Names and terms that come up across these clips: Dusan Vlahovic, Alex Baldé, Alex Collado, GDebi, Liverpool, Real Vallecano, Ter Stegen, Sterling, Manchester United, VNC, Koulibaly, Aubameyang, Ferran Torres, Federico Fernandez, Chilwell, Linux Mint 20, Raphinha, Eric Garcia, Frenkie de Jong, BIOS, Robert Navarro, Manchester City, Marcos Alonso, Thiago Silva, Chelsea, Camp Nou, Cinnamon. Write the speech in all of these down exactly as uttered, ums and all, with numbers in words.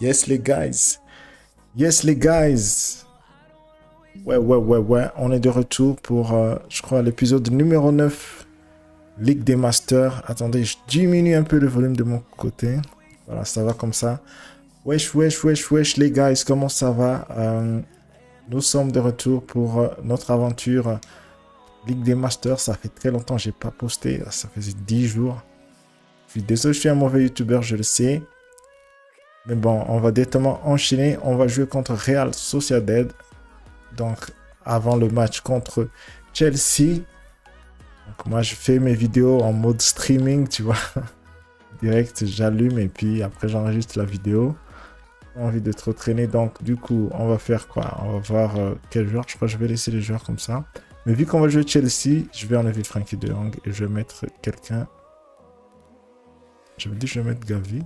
Yes, les guys. Yes, les guys. Ouais, ouais, ouais, ouais. On est de retour pour, euh, je crois, l'épisode numéro neuf. Ligue des Masters. Attendez, je diminue un peu le volume de mon côté. Voilà, ça va comme ça. Wesh, wesh, wesh, wesh, les guys. Comment ça va? euh, Nous sommes de retour pour euh, notre aventure euh, Ligue des Masters. Ça fait très longtemps que je n'ai pas posté. Ça faisait dix jours. Je suis désolé, je suis un mauvais youtubeur, je le sais. Mais bon, on va directement enchaîner. On va jouer contre Real Sociedad. Donc, avant le match contre Chelsea. Donc, moi, je fais mes vidéos en mode streaming, tu vois. Direct, j'allume et puis après, j'enregistre la vidéo. Envie de trop traîner. Donc, du coup, on va faire quoi? On va voir euh, quel joueur. Je crois que je vais laisser les joueurs comme ça. Mais vu qu'on va jouer Chelsea, je vais enlever Frenkie de Jong et je vais mettre quelqu'un. Je me dis, je vais mettre Gavi.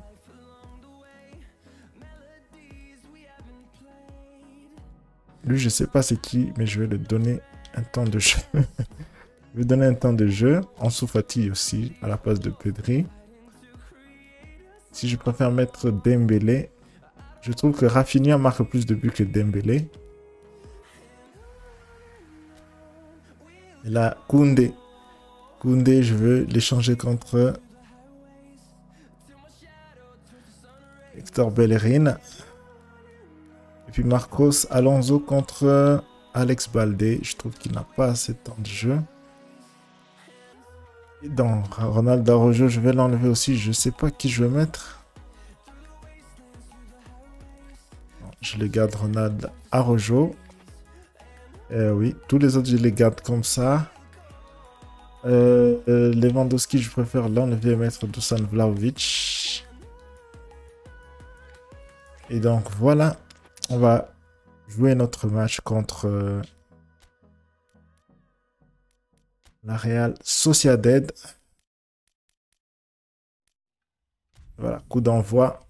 Lui, je sais pas c'est qui, mais je vais lui donner un temps de jeu. Je vais donner un temps de jeu. Ansu Fati aussi, à la place de Pedri. Si je préfère mettre Dembélé, je trouve que Raphinha marque plus de buts que Dembélé. Et là, Koundé. Koundé, je veux l'échanger contre Hector Bellerin. Et puis Marcos Alonso contre Alex Baldé. Je trouve qu'il n'a pas assez de temps de jeu. Et donc, Ronald Araújo, je vais l'enlever aussi. Je ne sais pas qui je vais mettre. Non, je les garde Ronald Araújo. Euh, oui, tous les autres, je les garde comme ça. Euh, euh, Lewandowski, je préfère l'enlever et mettre Dusan Vlahovic. Et donc, voilà. On va jouer notre match contre euh, la Real Sociedad. Voilà, coup d'envoi.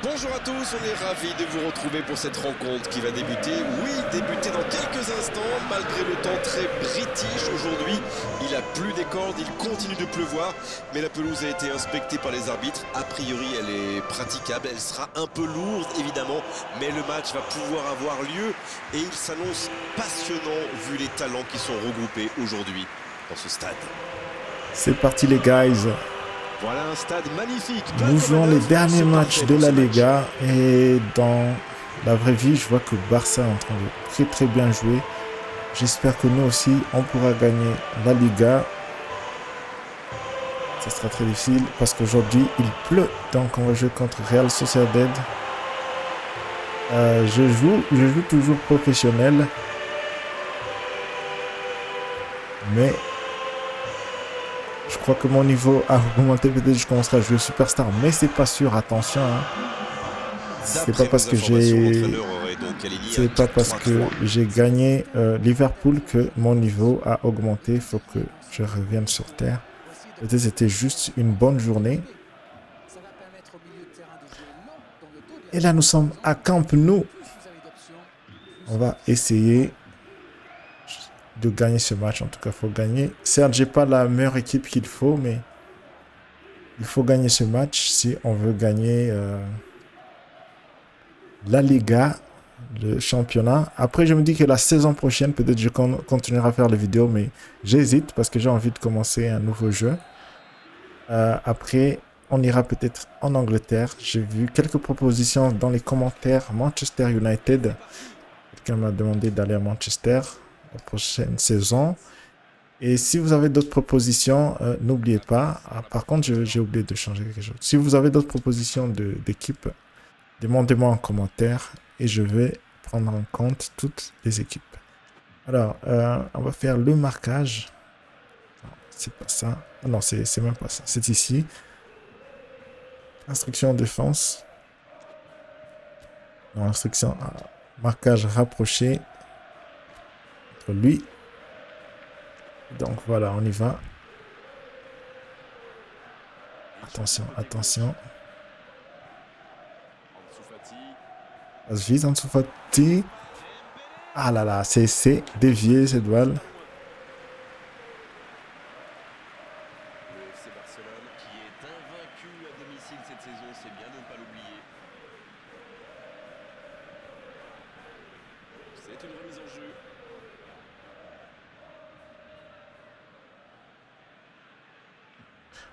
Bonjour à tous, on est ravis de vous retrouver pour cette rencontre qui va débuter, oui, débuter dans quelques instants, malgré le temps très british aujourd'hui. Il a plu des cordes, il continue de pleuvoir, mais la pelouse a été inspectée par les arbitres. A priori, elle est praticable, elle sera un peu lourde, évidemment, mais le match va pouvoir avoir lieu et il s'annonce passionnant vu les talents qui sont regroupés aujourd'hui dans ce stade. C'est parti les guys. Voilà un stade magnifique. Nous jouons les derniers matchs de la Liga et dans la vraie vie, je vois que Barça est en train de très très bien jouer. J'espère que nous aussi, on pourra gagner la Liga. Ça sera très difficile parce qu'aujourd'hui, il pleut. Donc, on va jouer contre Real Sociedad. Euh, je joue, je joue toujours professionnel. Mais... je crois que mon niveau a augmenté, peut-être je commencerai à jouer Superstar, mais c'est pas sûr, attention. Hein. C'est pas parce que j'ai c'est pas parce que j'ai gagné euh, Liverpool que mon niveau a augmenté. Il faut que je revienne sur terre. Peut-être c'était juste une bonne journée. Et là nous sommes à Camp Nou. On va essayer de gagner ce match, en tout cas, il faut gagner. Certes, j'ai pas la meilleure équipe qu'il faut, mais il faut gagner ce match si on veut gagner euh, la Liga, le championnat. Après, je me dis que la saison prochaine, peut-être je continuerai à faire les vidéos, mais j'hésite parce que j'ai envie de commencer un nouveau jeu. Euh, après, on ira peut-être en Angleterre. J'ai vu quelques propositions dans les commentaires. Manchester United, quelqu'un m'a demandé d'aller à Manchester la prochaine saison. Et si vous avez d'autres propositions, euh, n'oubliez pas. Ah, par contre, j'ai oublié de changer quelque chose. Si vous avez d'autres propositions d'équipe, demandez-moi en commentaire et je vais prendre en compte toutes les équipes. Alors, euh, on va faire le marquage. C'est pas ça. Ah, non, c'est même pas ça. C'est ici. Instruction défense. Non, instruction marquage rapproché. Lui, donc voilà, on y va. Attention, attention. Passe vite, Ansu Fati. Ah là là, c'est dévié cette balle.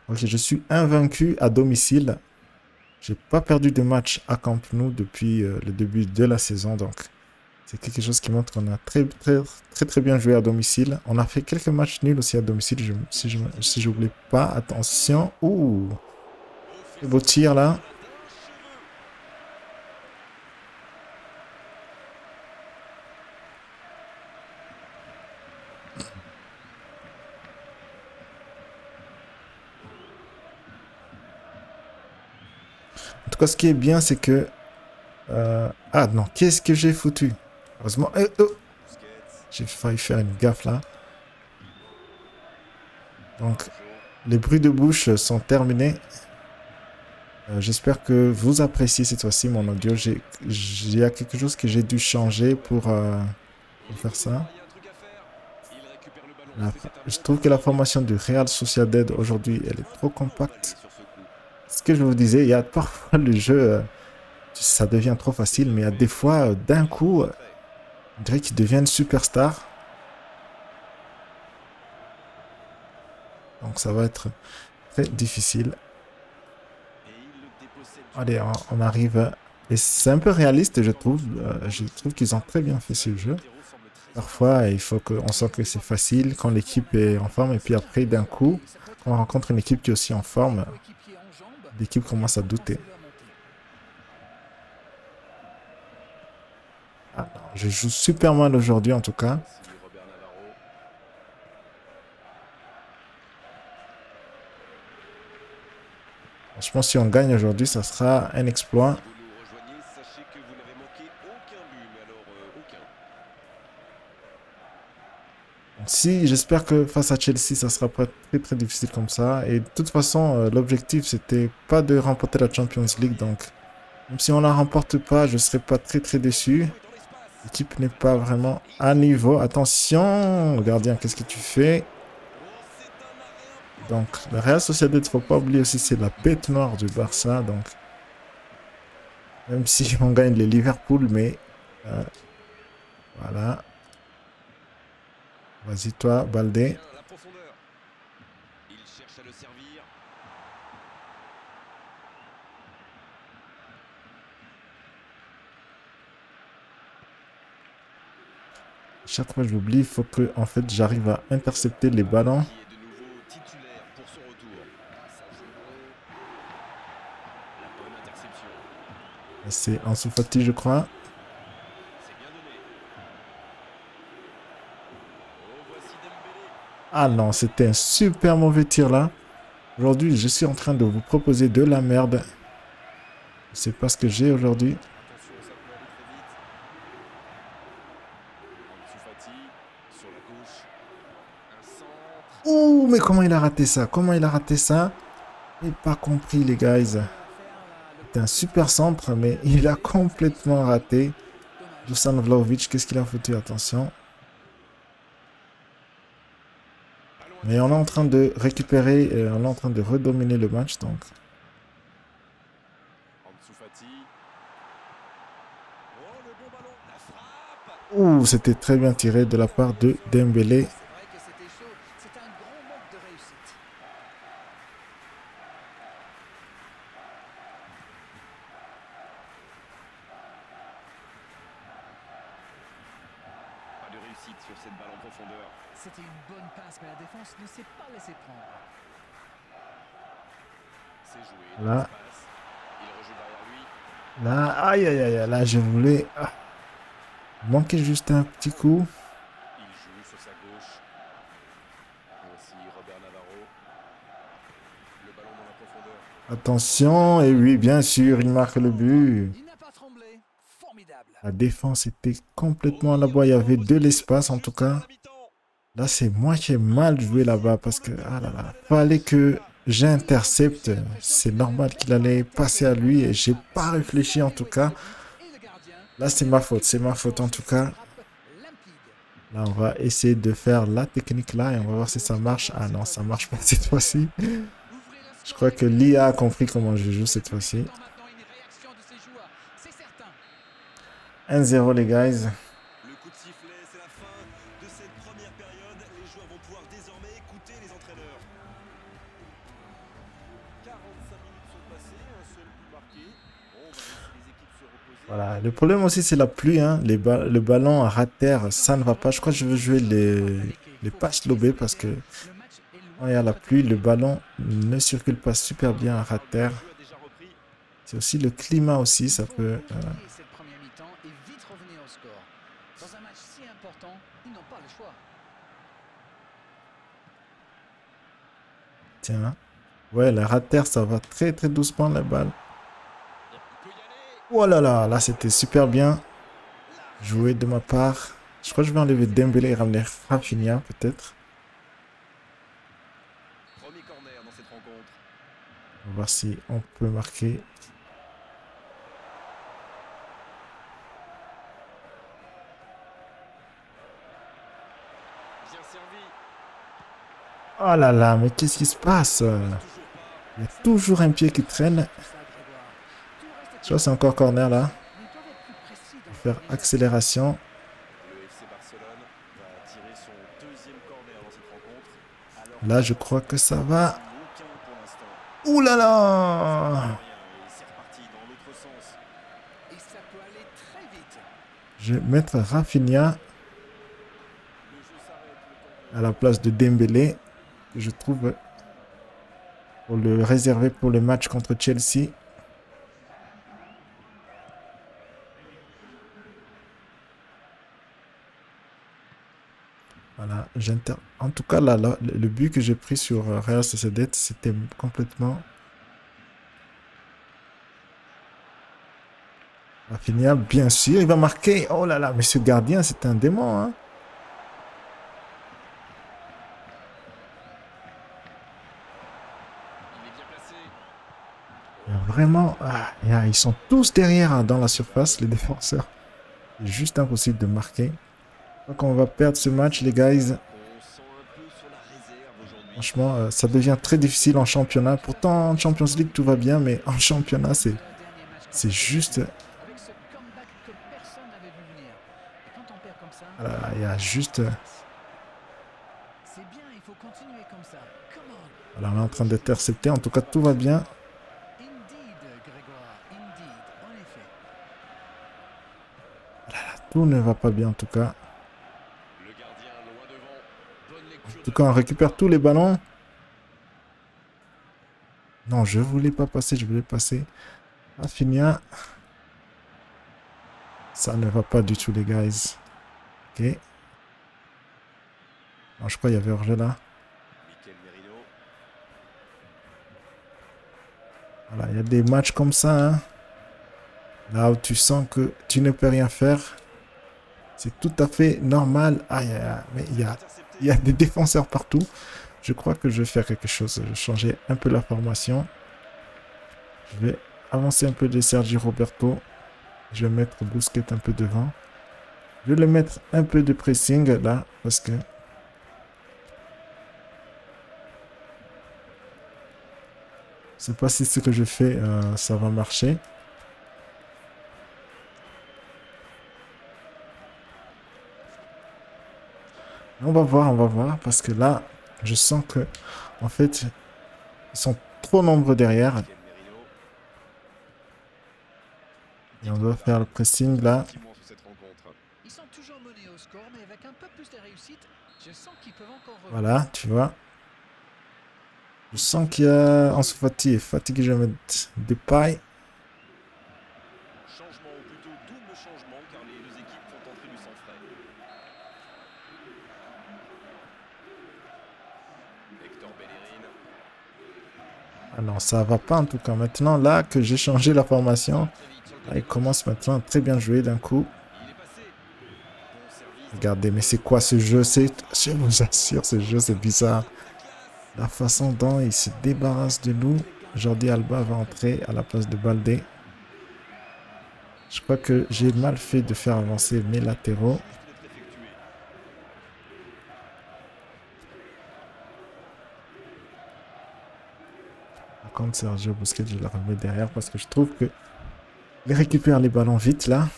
Ok, je suis invaincu à domicile. Je n'ai pas perdu de match à Camp Nou depuis euh, le début de la saison. Donc, c'est quelque chose qui montre qu'on a très, très, très, très bien joué à domicile. On a fait quelques matchs nuls aussi à domicile, je, si je si j'oublie pas. Attention. Ouh, beau tir là. En tout cas, ce qui est bien, c'est que... Euh... Ah non, qu'est-ce que j'ai foutu? Heureusement... Eh, oh, j'ai failli faire une gaffe là. Donc, les bruits de bouche sont terminés. Euh, J'espère que vous appréciez cette fois-ci mon audio. Il y a quelque chose que j'ai dû changer pour, euh, pour faire ça. La, je trouve que la formation du Real Sociedad aujourd'hui, elle est trop compacte. Ce que je vous disais, il y a parfois le jeu, ça devient trop facile, mais il y a des fois, d'un coup, on dirait qu'ils deviennent superstars. Donc ça va être très difficile. Allez, on arrive. Et c'est un peu réaliste, je trouve. Je trouve qu'ils ont très bien fait ce jeu. Parfois, il faut qu'on sent que c'est facile quand l'équipe est en forme. Et puis après, d'un coup, quand on rencontre une équipe qui est aussi en forme, l'équipe commence à douter. Ah, non, je joue super mal aujourd'hui en tout cas. Je pense que si on gagne aujourd'hui, ça sera un exploit. Si, j'espère que face à Chelsea, ça sera pas très très difficile comme ça. Et de toute façon, euh, l'objectif, c'était pas de remporter la Champions League. Donc, même si on la remporte pas, je serai pas très très déçu. L'équipe n'est pas vraiment à niveau. Attention, gardien, qu'est-ce que tu fais? Donc, la Real Sociedad, faut pas oublier aussi, c'est la bête noire du Barça. Donc, même si on gagne les Liverpool, mais euh, voilà. Vas-y toi, Baldé. Chaque fois, je l'oublie. Il faut que, en fait, j'arrive à intercepter les ballons. C'est Ansu Fati, je crois. Ah non, c'était un super mauvais tir là. Aujourd'hui, je suis en train de vous proposer de la merde. Je sais pas ce que j'ai aujourd'hui. Ouh, mais comment il a raté ça? Comment il a raté ça? J'ai pas compris les gars. C'est un super centre, mais il a complètement raté. Dusan Vlahovic, qu'est-ce qu'il a foutu? Attention. Mais on est en train de récupérer, et on est en train de redominer le match, donc. Ouh, c'était très bien tiré de la part de Dembélé. Là, là, aïe aïe aïe, là je voulais ah. manquer juste un petit coup. Il joue sur sa gauche. Voici Robert Navarro. Le ballon dans la profondeur. Attention, et oui, bien sûr, il marque le but. Il n'a pas tremblé. Formidable. La défense était complètement là-bas, il y avait de l'espace en tout cas. Là, c'est moi qui ai mal joué là-bas parce que, ah là là, fallait que j'intercepte, c'est normal qu'il allait passer à lui et j'ai pas réfléchi en tout cas. Là c'est ma faute, c'est ma faute en tout cas. Là on va essayer de faire la technique là et on va voir si ça marche. Ah non, ça marche pas cette fois-ci. Je crois que l'I A a compris comment je joue cette fois-ci. un zéro les guys. quarante-cinq minutes sont passées, un seul but marqué. On va laisser les équipes se reposer. Voilà, le problème aussi c'est la pluie, hein. Les ba le ballon à rater, ça ne va pas. Je crois que je veux jouer les, les passes lobées parce que quand il y a la pluie, le ballon ne circule pas super bien à rater. C'est aussi le climat aussi, ça peut... Euh... Tiens. Ouais, la rater, ça va très très doucement la balle. Oh là là, là c'était super bien joué de ma part. Je crois que je vais enlever Dembélé et ramener Raphinha peut-être. On va voir si on peut marquer. Oh là là, mais qu'est-ce qui se passe? Il y a toujours un pied qui traîne. Je crois que c'est encore corner là. On va faire accélération. Là, je crois que ça va. Ouh là là! Je vais mettre Raphinha à la place de Dembélé. Je trouve pour le réserver pour le match contre Chelsea. Voilà, j'inter... En tout cas, là, là, le but que j'ai pris sur Real Sociedad, c'était complètement... Raphinha, bien sûr, il va marquer. Oh là là, mais ce gardien, c'est un démon, hein. Vraiment, ah, ils sont tous derrière dans la surface, les défenseurs. C'est juste impossible de marquer. Donc on va perdre ce match, les guys. Franchement, ça devient très difficile en championnat. Pourtant, en Champions League, tout va bien, mais en championnat, c'est c'est juste... Voilà, il y a juste... Voilà, on est en train d'intercepter. En tout cas, tout va bien. Tout ne va pas bien en tout cas. En tout cas, on récupère tous les ballons. Non, je voulais pas passer, je voulais passer. Raphinha. Ça ne va pas du tout, les guys. Ok. Non, je crois qu'il y avait hors-jeu là. Voilà, il y a des matchs comme ça, hein. Là où tu sens que tu ne peux rien faire. C'est tout à fait normal. Ah, y a, mais il y a, y a des défenseurs partout. Je crois que je vais faire quelque chose. Je vais changer un peu la formation. Je vais avancer un peu de Sergi Roberto. Je vais mettre Busquets un peu devant. Je vais le mettre un peu de pressing là. Parce que... Je ne sais pas si ce que je fais, euh, ça va marcher. On va voir, on va voir, parce que là, je sens que, en fait, ils sont trop nombreux derrière. Et on doit faire le pressing là. Voilà, tu vois. Je sens qu'il y a Ansu Fati est fatigué, je vais mettre des pailles. Ah non, ça va pas en tout cas. Maintenant, là que j'ai changé la formation, là, il commence maintenant à très bien jouer d'un coup. Regardez, mais c'est quoi ce jeu? Je vous assure, ce jeu, c'est bizarre. La façon dont il se débarrasse de nous. Jordi Alba va entrer à la place de Baldé. Je crois que j'ai mal fait de faire avancer mes latéraux. Contre Sergio Busquets, je la remets derrière parce que je trouve que il récupère les ballons vite là.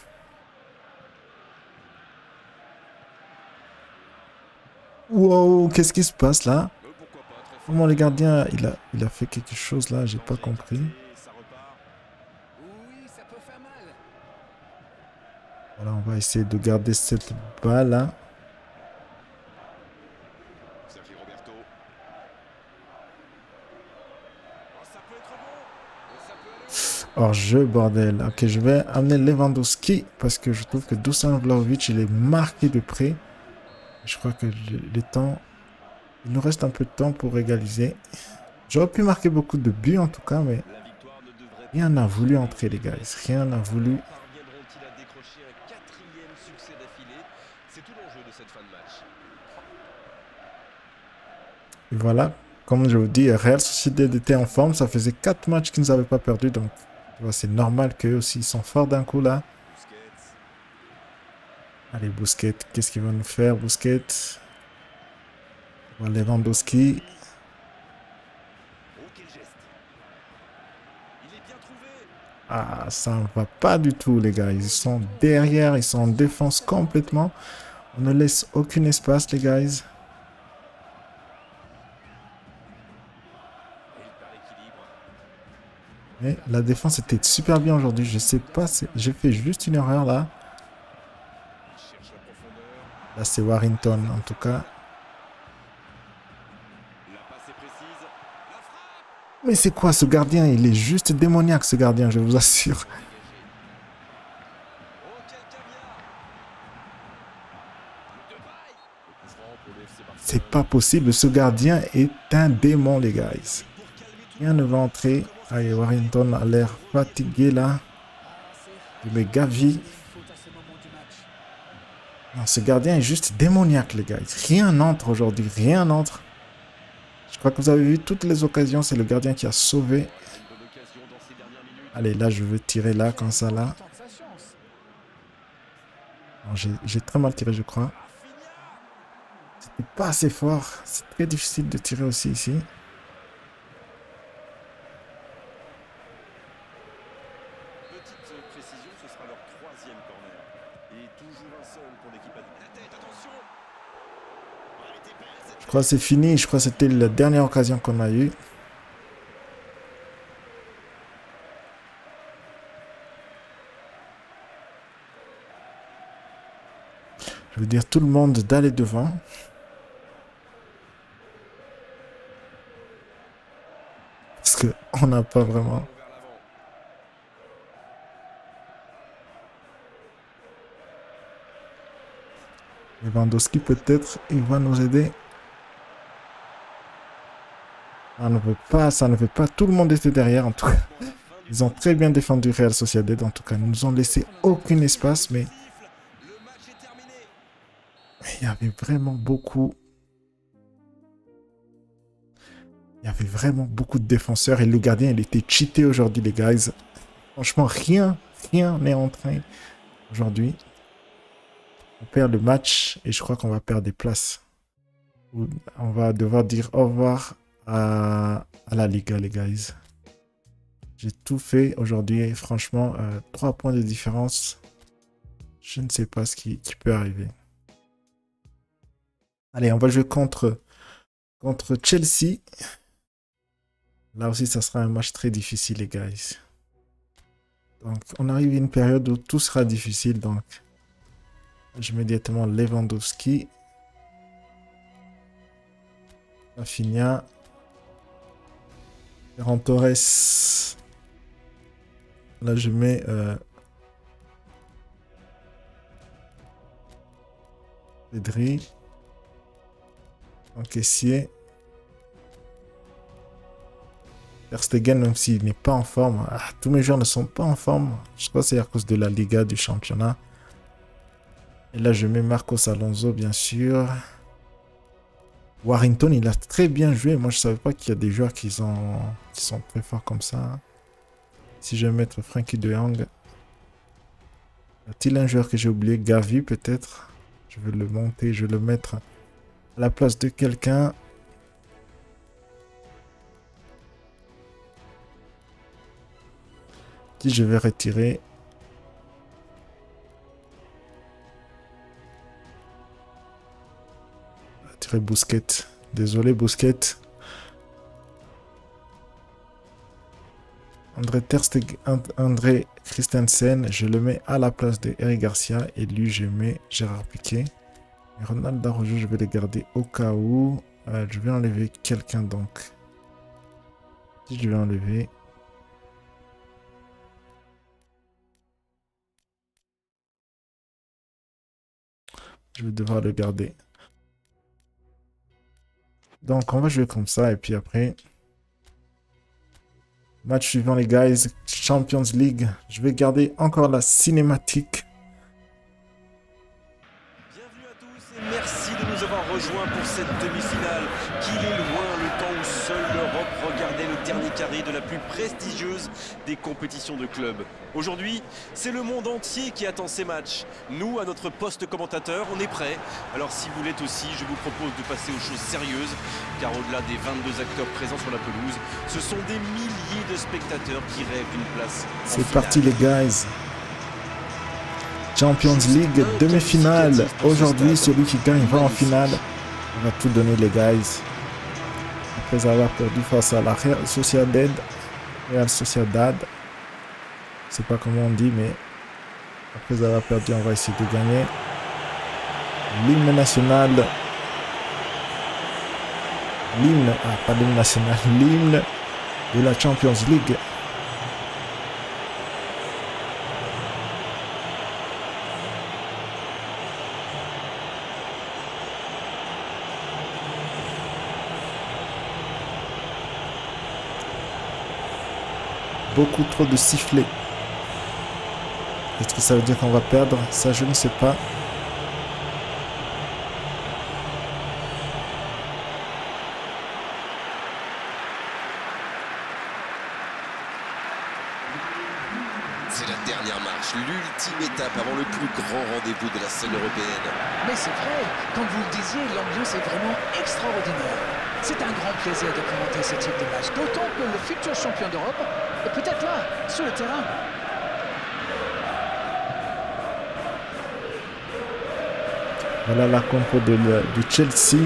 Wow, qu'est-ce qui se passe là? Comment le gardien, il a, il a fait quelque chose là, j'ai pas compris. Voilà, on va essayer de garder cette balle là. Sergi Roberto. Hors jeu, bordel. Ok, je vais amener Lewandowski parce que je trouve que Dusan Vlahovic, il est marqué de près. Je crois que le temps... Il nous reste un peu de temps pour égaliser. J'aurais pu marquer beaucoup de buts en tout cas, mais rien n'a voulu entrer les gars. Rien n'a voulu. Et voilà, comme je vous dis, Real Sociedad était en forme. Ça faisait quatre matchs qu'ils n'avaient pas perdu, donc c'est normal qu'eux aussi ils sont forts d'un coup là. Allez Busquets, qu'est-ce qu'ils vont nous faire Busquets? Voilà Lewandowski. Ah, ça ne va pas du tout, les gars. Ils sont derrière, ils sont en défense complètement. On ne laisse aucun espace, les gars. Mais la défense était super bien aujourd'hui. Je sais pas, j'ai fait juste une erreur là. Là, c'est Warrington, en tout cas. Mais c'est quoi ce gardien? Il est juste démoniaque ce gardien, je vous assure. C'est pas possible, ce gardien est un démon les gars. Rien ne va entrer. Allez, Warrington a l'air fatigué là. Mais Gavi. Non, ce gardien est juste démoniaque les gars. Rien n'entre aujourd'hui, rien n'entre. Je crois que vous avez vu toutes les occasions, c'est le gardien qui a sauvé. Allez, là, je veux tirer là, comme ça, là. J'ai très mal tiré, je crois. C'était pas assez fort. C'est très difficile de tirer aussi ici. Je crois que c'est fini. Je crois que c'était la dernière occasion qu'on a eue. Je veux dire tout le monde d'aller devant. Parce qu'on n'a pas vraiment... Lewandowski peut-être, il va nous aider. Ça ne veut pas, ça ne veut pas. Tout le monde était derrière, en tout cas. Ils ont très bien défendu Real Sociedad, en tout cas. Ils ne nous ont laissé aucun espace, mais... mais il y avait vraiment beaucoup... Il y avait vraiment beaucoup de défenseurs. Et le gardien, il était cheaté aujourd'hui, les gars. Franchement, rien, rien n'est entré aujourd'hui. On perd le match et je crois qu'on va perdre des places. On va devoir dire au revoir à la Liga, les guys. J'ai tout fait aujourd'hui. Franchement, euh, trois points de différence. Je ne sais pas ce qui, qui peut arriver. Allez, on va jouer contre, contre Chelsea. Là aussi, ça sera un match très difficile, les guys. Donc, on arrive à une période où tout sera difficile. Donc, je mets directement Lewandowski. Raphinha. Ferran Torres. Là, je mets... Euh, Pedri. Encaissier. Ter Stegen, même s'il n'est pas en forme. Ah, tous mes joueurs ne sont pas en forme. Je crois que c'est à cause de la Liga, du championnat. Et là, je mets Marcos Alonso, bien sûr. Warrington, il a très bien joué. Moi, je ne savais pas qu'il y a des joueurs qui sont, qui sont très forts comme ça. Si je vais mettre Frenkie de Jong. Y a-t-il un joueur que j'ai oublié? Gavi, peut-être. Je vais le monter, je vais le mettre à la place de quelqu'un. Qui je vais retirer? Busquets. Désolé Busquets. André, Ter Stegen, André Christensen, je le mets à la place de Eric Garcia. Et lui, je mets Gerard Piqué. Et Ronald Araújo, je vais le garder au cas où. Euh, je vais enlever quelqu'un donc. Si je vais enlever... Je vais devoir le garder. Donc on va jouer comme ça et puis après... Match suivant les guys, Champions League. Je vais garder encore la cinématique. Bienvenue à tous et merci de nous avoir rejoints pour cette demi-finale. Qu'il est loin le temps où seule l'Europe regardait le dernier carré de la plus prestigieuse des compétitions de clubs. Aujourd'hui, c'est le monde entier qui attend ces matchs. Nous, à notre poste commentateur, on est prêts. Alors si vous l'êtes aussi, je vous propose de passer aux choses sérieuses, car au-delà des vingt-deux acteurs présents sur la pelouse, ce sont des milliers de spectateurs qui rêvent d'une place. C'est parti les guys. Champions League, demi-finale. Aujourd'hui, celui qui gagne va en finale. On va tout donner les guys. Après avoir perdu face à la Real Sociedad. Real Sociedad. Je sais pas comment on dit, mais après avoir perdu, on va essayer de gagner. L'hymne national. L'hymne, ah, pas l'hymne national, l'hymne de la Champions League. Beaucoup trop de sifflets. Est-ce que ça veut dire qu'on va perdre? Ça, je ne sais pas. C'est la dernière marche, l'ultime étape avant le plus grand rendez-vous de la scène européenne. Mais c'est vrai, comme vous le disiez, l'ambiance est vraiment extraordinaire. C'est un grand plaisir de commenter ce type de match, d'autant que le futur champion d'Europe est peut-être là, sur le terrain. Voilà la compo de, le, de Chelsea.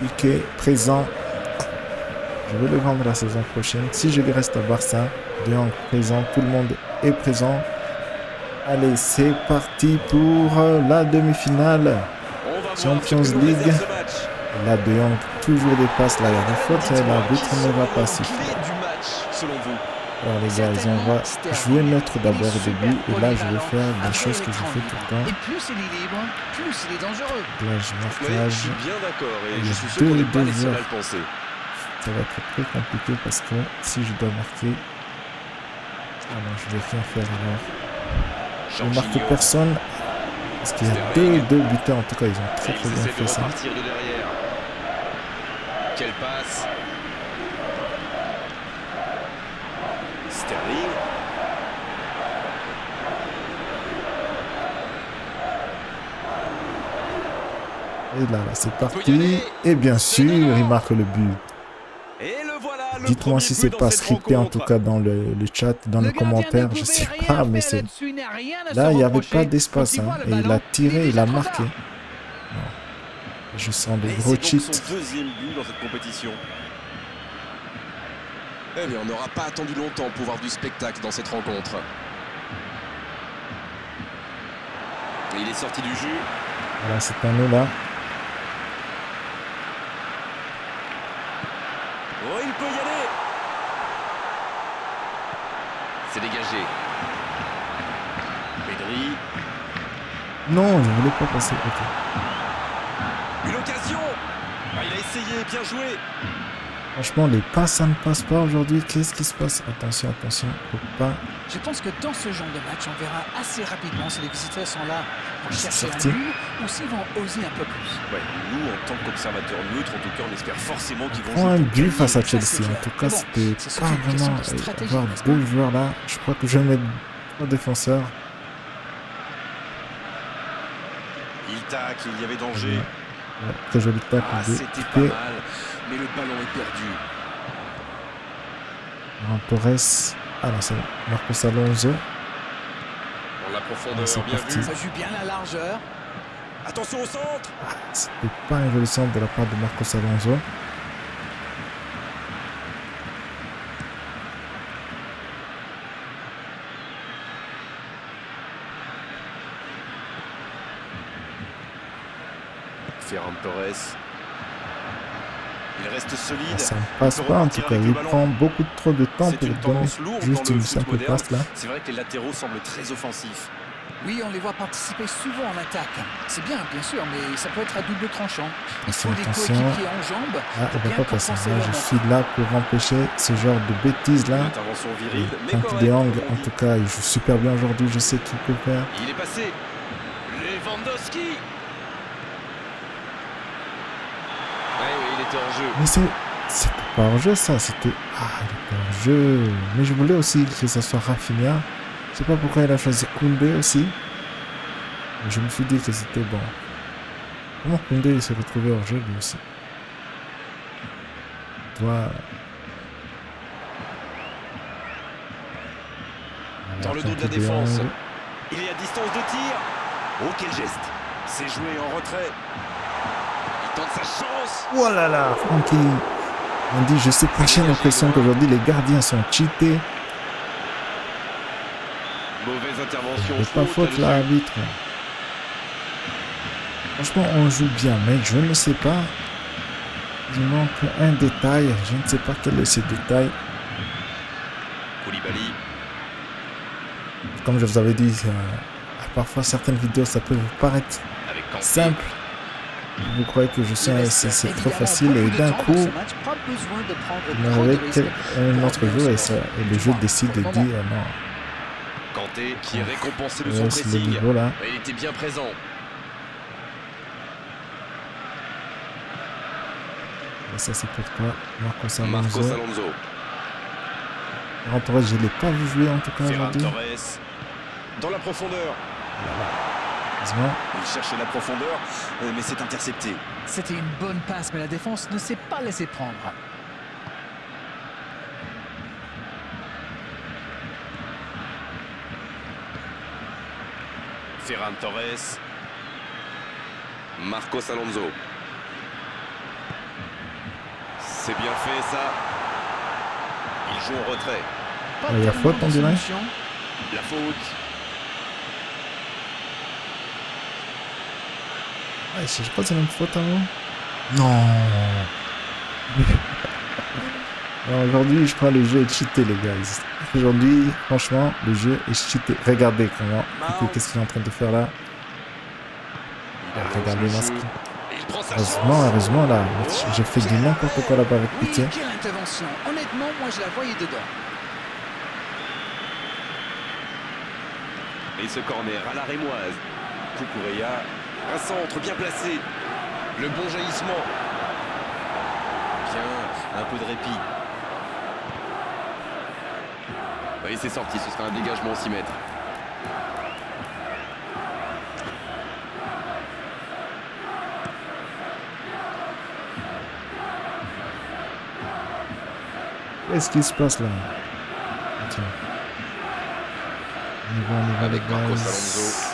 Piqué, présent. Je vais le vendre la saison prochaine. Si je reste à Barça, De Jong présent, tout le monde est présent. Allez, c'est parti pour la demi-finale Champions League. La De Jong toujours dépasse la dernière faute. La vitre ne va pas siffler. Alors les gars, on va jouer neutre d'abord au début. Et là, je vais faire des choses que je fais tout le temps. Et plus il est libre, plus il est dangereux. Là, je marquage. Je suis sûr qu'on n'est pas les seuls à le penser. Ça va être très compliqué parce que si je dois marquer... Ah non, je vais rien faire alors. On ne marque personne parce qu'il y a deux, deux buteurs, en tout cas ils ont très très bien fait ça. Quelle passe. Sterling. Et là, là c'est parti. Et bien sûr, il marque le but. Dites-moi si c'est pas scripté en tout cas dans le, le chat, dans les commentaires, je sais pas, mais c'est... Là, il n'y avait pas d'espace, hein, et il a tiré, il a marqué. Oh. Je sens des gros cheats. Eh bien, on n'aura pas attendu longtemps pour voir du spectacle dans cette rencontre. Il est sorti du jeu. Voilà, c'est un nœud là. C'est dégagé. Pedri. Non, je ne voulais pas passer côté. Une occasion. Ah, il a essayé, bien joué. Franchement, les passes, ça ne passe pas aujourd'hui. Qu'est-ce qui se passe? Attention, attention, faut pas. Je pense que dans ce genre de match, on verra assez rapidement si les visiteurs sont là pour chercher un but ou s'ils vont oser un peu plus. Ouais, nous, en tant qu'observateurs neutres, en tout cas, on espère forcément qu'ils vont jouer. Un but face à Chelsea, en tout cas, c'était pas vraiment avoir deux joueurs là. Je crois que je vais mettre trois défenseurs. Il tacle, il y avait danger. Ouais, très joli tacle. Ah, c'était pas mal, mais le ballon est perdu. Ferran Torres. Ah non, c'est bon. Marcos Alonso. On la profondeur, bien vu. Ça joue bien la largeur. Attention au centre. Ah, c'était pas un joli centre de la part de Marcos Alonso. Ferran Torres. Il reste solide. Ah, ça ne passe pas en tout cas. Il prend beaucoup trop de temps pour donner juste une simple passe là. C'est vrai que les latéraux semblent très offensifs. Oui, on les voit participer souvent en attaque. C'est bien, bien sûr, mais ça peut être à double tranchant. Il faut des coéquipiers en jambes. Ah, elle ne va pas passer. Moi, je suis là pour empêcher ce genre de bêtises là. Frenkie de Jong, en tout cas, il joue super bien aujourd'hui. Je sais qu'il peut faire. Il est passé. Lewandowski. Mais c'est pas en jeu ça, c'était... Ah, il était en jeu. Mais je voulais aussi que ça soit Raphinha. Je sais pas pourquoi il a choisi Koundé aussi. Mais je me suis dit que c'était bon. Comment Koundé s'est retrouvé en jeu lui aussi? Voilà. Dans le dos de la défense. Il est à distance de tir. Oh, quel geste. C'est joué en retrait. Sa chance. Oh là là, Frenkie. On dit, je sais pas, j'ai l'impression qu'aujourd'hui les gardiens sont cheatés. Mauvaise intervention. C'est pas faute l'arbitre. Franchement, on joue bien, mec. Je ne sais pas. Il manque un détail. Je ne sais pas quel est ce détail. Koulibaly. Comme je vous avais dit, euh, parfois certaines vidéos, ça peut vous paraître simple. Vous croyez que je sais, c'est trop facile et d'un coup, un autre jeu et, ça, et le jeu décide de dire non. Kanté qui est récompensé de son pressing. Il était bien présent. Et ça c'est peut-être quoi, Marcos Alonso. Ferran Torres, je ne l'ai pas vu jouer en tout cas aujourd'hui. Dans la profondeur. Voilà. Il cherchait la profondeur, mais c'est intercepté. C'était une bonne passe, mais la défense ne s'est pas laissée prendre. Ferran Torres. Marcos Alonso. C'est bien fait, ça. Il joue en retrait. Il y a faute, on dirait. La faute. Ah, je crois que c'est la même faute à moi. Non. Aujourd'hui, je crois que le jeu est cheaté, les gars. Aujourd'hui, franchement, le jeu est cheaté. Regardez comment. Qu'est-ce qu'il est en train de faire là? Regardez masque. Heureusement, heureusement, là. J'ai fait du n'importe quoi là-bas avec Piqué. Quelle intervention. Honnêtement, moi, je la voyais dedans. Et ce corner à la rémoise. Koukoureya. Un centre bien placé. Le bon jaillissement. Bien, un peu de répit. Oui, c'est sorti. Ce sera un dégagement en six mètres. Qu'est-ce qui se passe là? Tiens. On y va, on y va avec Marcos Alonso.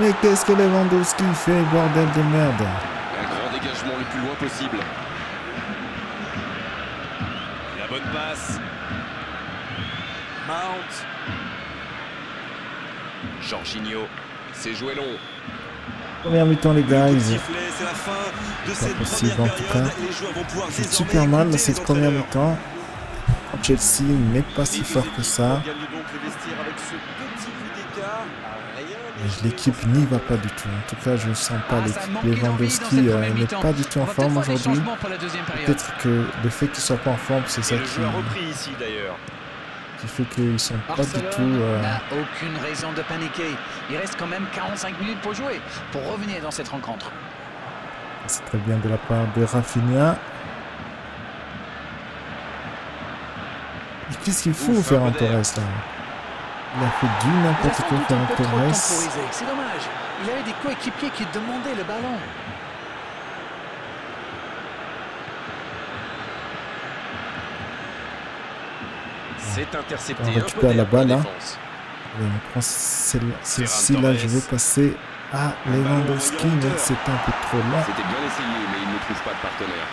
Mais qu'est-ce que Lewandowski fait, bordel de merde? Un grand dégagement le plus loin possible. La bonne passe. Mount. Jorginho. C'est joué long. Première mi-temps, les gars. C'est possible en tout cas. C'est super mal dans cette première mi-temps. Chelsea n'est pas si fort que ça. L'équipe n'y va pas du tout. En tout cas, je ne sens pas l'équipe. Lewandowski euh, n'est pas du tout en forme aujourd'hui. Peut-être que le fait qu'ils ne soient pas en forme, c'est ça qui, repris ici, qui fait qu'ils ne sont pas Barcelone du tout... Euh... n'a aucune raison de paniquer. Il reste quand même quarante-cinq minutes pour jouer, pour revenir dans cette rencontre. C'est très bien de la part de Raphinha. Qu'est-ce qu'il faut faire en Torres là? Il a fait du n'importe quoi pour un Torres. C'est dommage. Il avait des coéquipiers qui demandaient le ballon. C'est intercepté. On récupère la balle. Hein. Allez, on prend celle-ci là. Je vais passer à Lewandowski, mais c'est un peu trop long. C'était bien essayé, mais il ne trouve pas de partenaire.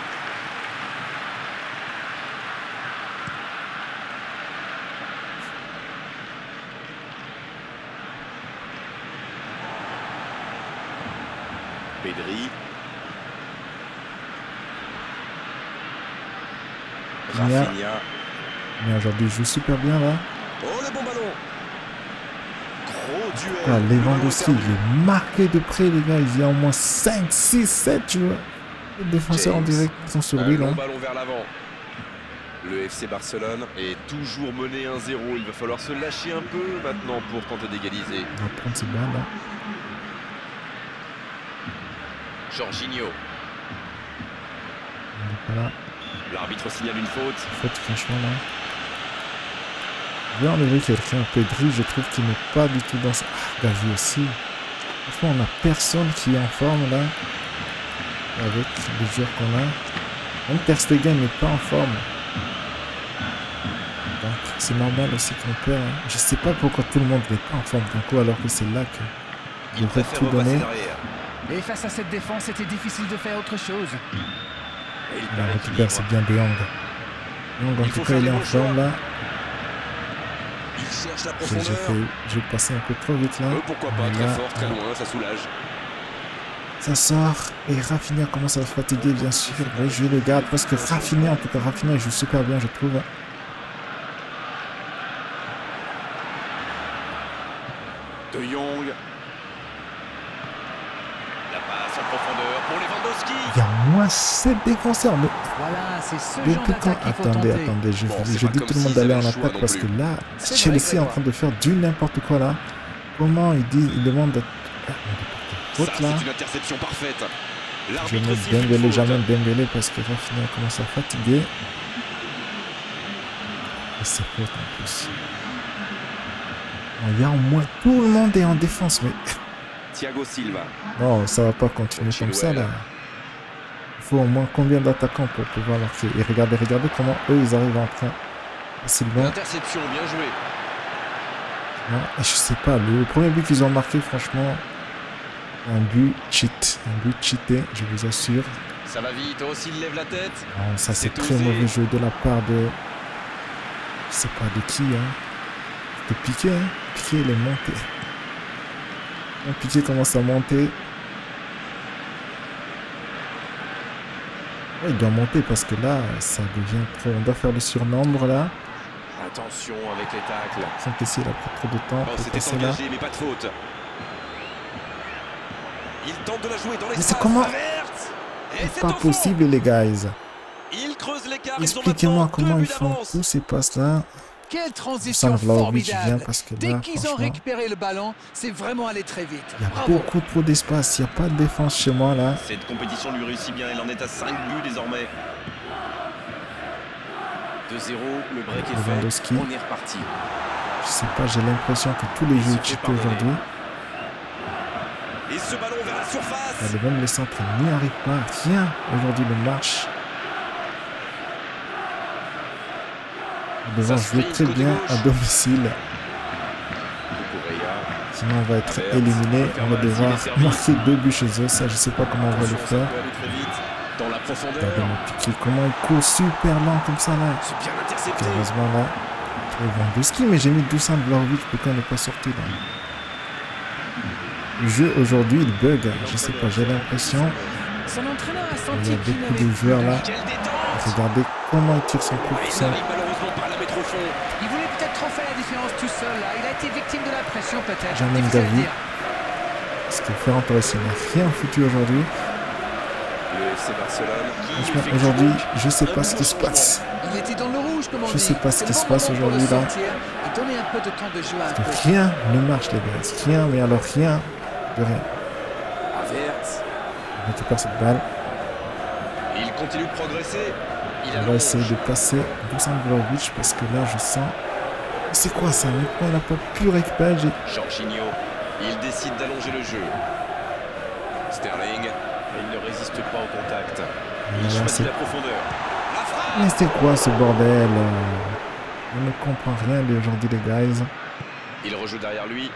Pedri. Raphinha. Mais aujourd'hui, il joue super bien là. Oh, le bon ballon. Gros duel. Ah, Lewandowski, il est marqué de près, les gars. Il y a au moins cinq, six, sept joueurs. Les défenseurs James. En direct sont sur lui. Un long ballon vers l'avant. Le F C Barcelone est toujours mené un zéro. Il va falloir se lâcher un peu maintenant pour tenter d'égaliser. On va prendre ce ballon là. Jorginho. Voilà. L'arbitre signale une faute. Faute, franchement, là. Bien enlevé quelqu'un. Pedri, je trouve qu'il n'est pas du tout dans sa... Ah, Gavi aussi. Franchement, on n'a personne qui est en forme, là. Avec les joueurs qu'on a. Même Ter Stegen n'est pas en forme. Donc, c'est normal aussi qu'on perd. Hein. Je ne sais pas pourquoi tout le monde n'est pas en forme d'un coup, alors que c'est là qu'il devrait tout donner. Et face à cette défense, c'était difficile de faire autre chose. La récupère, c'est bien de Young. Young, en tout cas, il est en forme là. J'ai passé un peu trop vite là. Pourquoi pas, très fort, très loin, ça soulage. Ça sort et Raphinha commence à se fatiguer, bien sûr. Mais je le garde parce que Raphinha, en tout cas, Raphinha, il joue super bien, je trouve. De Jong. Il y a au moins sept défenseurs, mais depuis quand? Attendez, attendez, je, bon, je dis tout le monde d'aller en attaque parce que là, Chelsea est en train de faire du n'importe quoi là. Comment il dit, il demande... Ça, là. Une interception parfaite. Je mets Dembélé, jamais Dembélé parce que Raphinha commence à fatiguer. Et c'est faute en plus. Il y a au moins tout le monde est en défense, mais... Thiago Silva. Non, ça va pas continuer Chilwell. Comme ça là. Il faut au moins combien d'attaquants pour pouvoir marquer. Et regardez, regardez comment eux ils arrivent en train. Silva. Interception, bien joué. Non, je sais pas. Le premier but qu'ils ont marqué, franchement, un but cheat, un but cheaté, je vous assure. Ça va vite. Aussi, il lève la tête. Non, ça c'est très mauvais jeu de la part de. Je sais pas de qui hein. De Piqué. Hein. Piqué, il est monté. Piqué commence à monter. Ouais, il doit monter parce que là, ça devient trop. On doit faire le surnombre là. Attention avec les tacles. Sans qu'est-ce qu'il a pris trop de temps. Oh, c'était engagé, mais pas de faute. Il tente de la jouer dans les. Mais c'est comment? C'est pas possible les gars. Ils creusent l'écart. Expliquez-moi comment ils font tous ces passes là. Quelle transition formidable. Parce que là, dès qu'ils ont récupéré le ballon, c'est vraiment allé très vite. Il y a Bravo. Beaucoup trop d'espace, il n'y a pas de défense chez moi là. Cette compétition lui réussit bien, il en est à cinq buts désormais. deux zéro, le break est fait, on est reparti. Je sais pas, j'ai l'impression que tous les jeux cheatés aujourd'hui. Et ce ballon vers la surface. Même les centres n'y arrivent pas, rien aujourd'hui ne marche. Devant jouer très bien à domicile. Sinon on va être éliminé. On va devoir marquer deux buts chez eux. Ça je sais pas comment on va le faire. Regardez mon Piqué. Comment il court super lent comme ça là. Heureusement là. Lewandowski, mais j'ai mis Dusan Vlahovic. Pourquoi on n'est pas sorti là? Le jeu aujourd'hui il bug. Je sais pas, j'ai l'impression. Il y a beaucoup de joueurs là. Regardez comment il tire son coup pour ça. Il voulait peut-être trop faire la différence tout seul là. Il a été victime de la pression peut-être. Jamais Gavi. Parce que Ferran Torres n'a rien foutu aujourd'hui. Franchement aujourd'hui, je sais pas ce qui se passe. Il était dans le rouge, comment on dit. Je sais pas ce qui se passe aujourd'hui là. Rien ne marche les gars. Rien, mais alors rien de rien. Il récupère cette balle. Il continue de progresser. On va essayer de passer Dusan Vlahovic parce que là je sens. C'est quoi ça? On n'a pas pu récupérer. Jorginho, il décide d'allonger le jeu. Sterling, il ne résiste pas au contact. Il choisit la profondeur. Mais c'est quoi ce bordel? On ne comprend rien d'aujourd'hui les guys. Il rejoue derrière lui.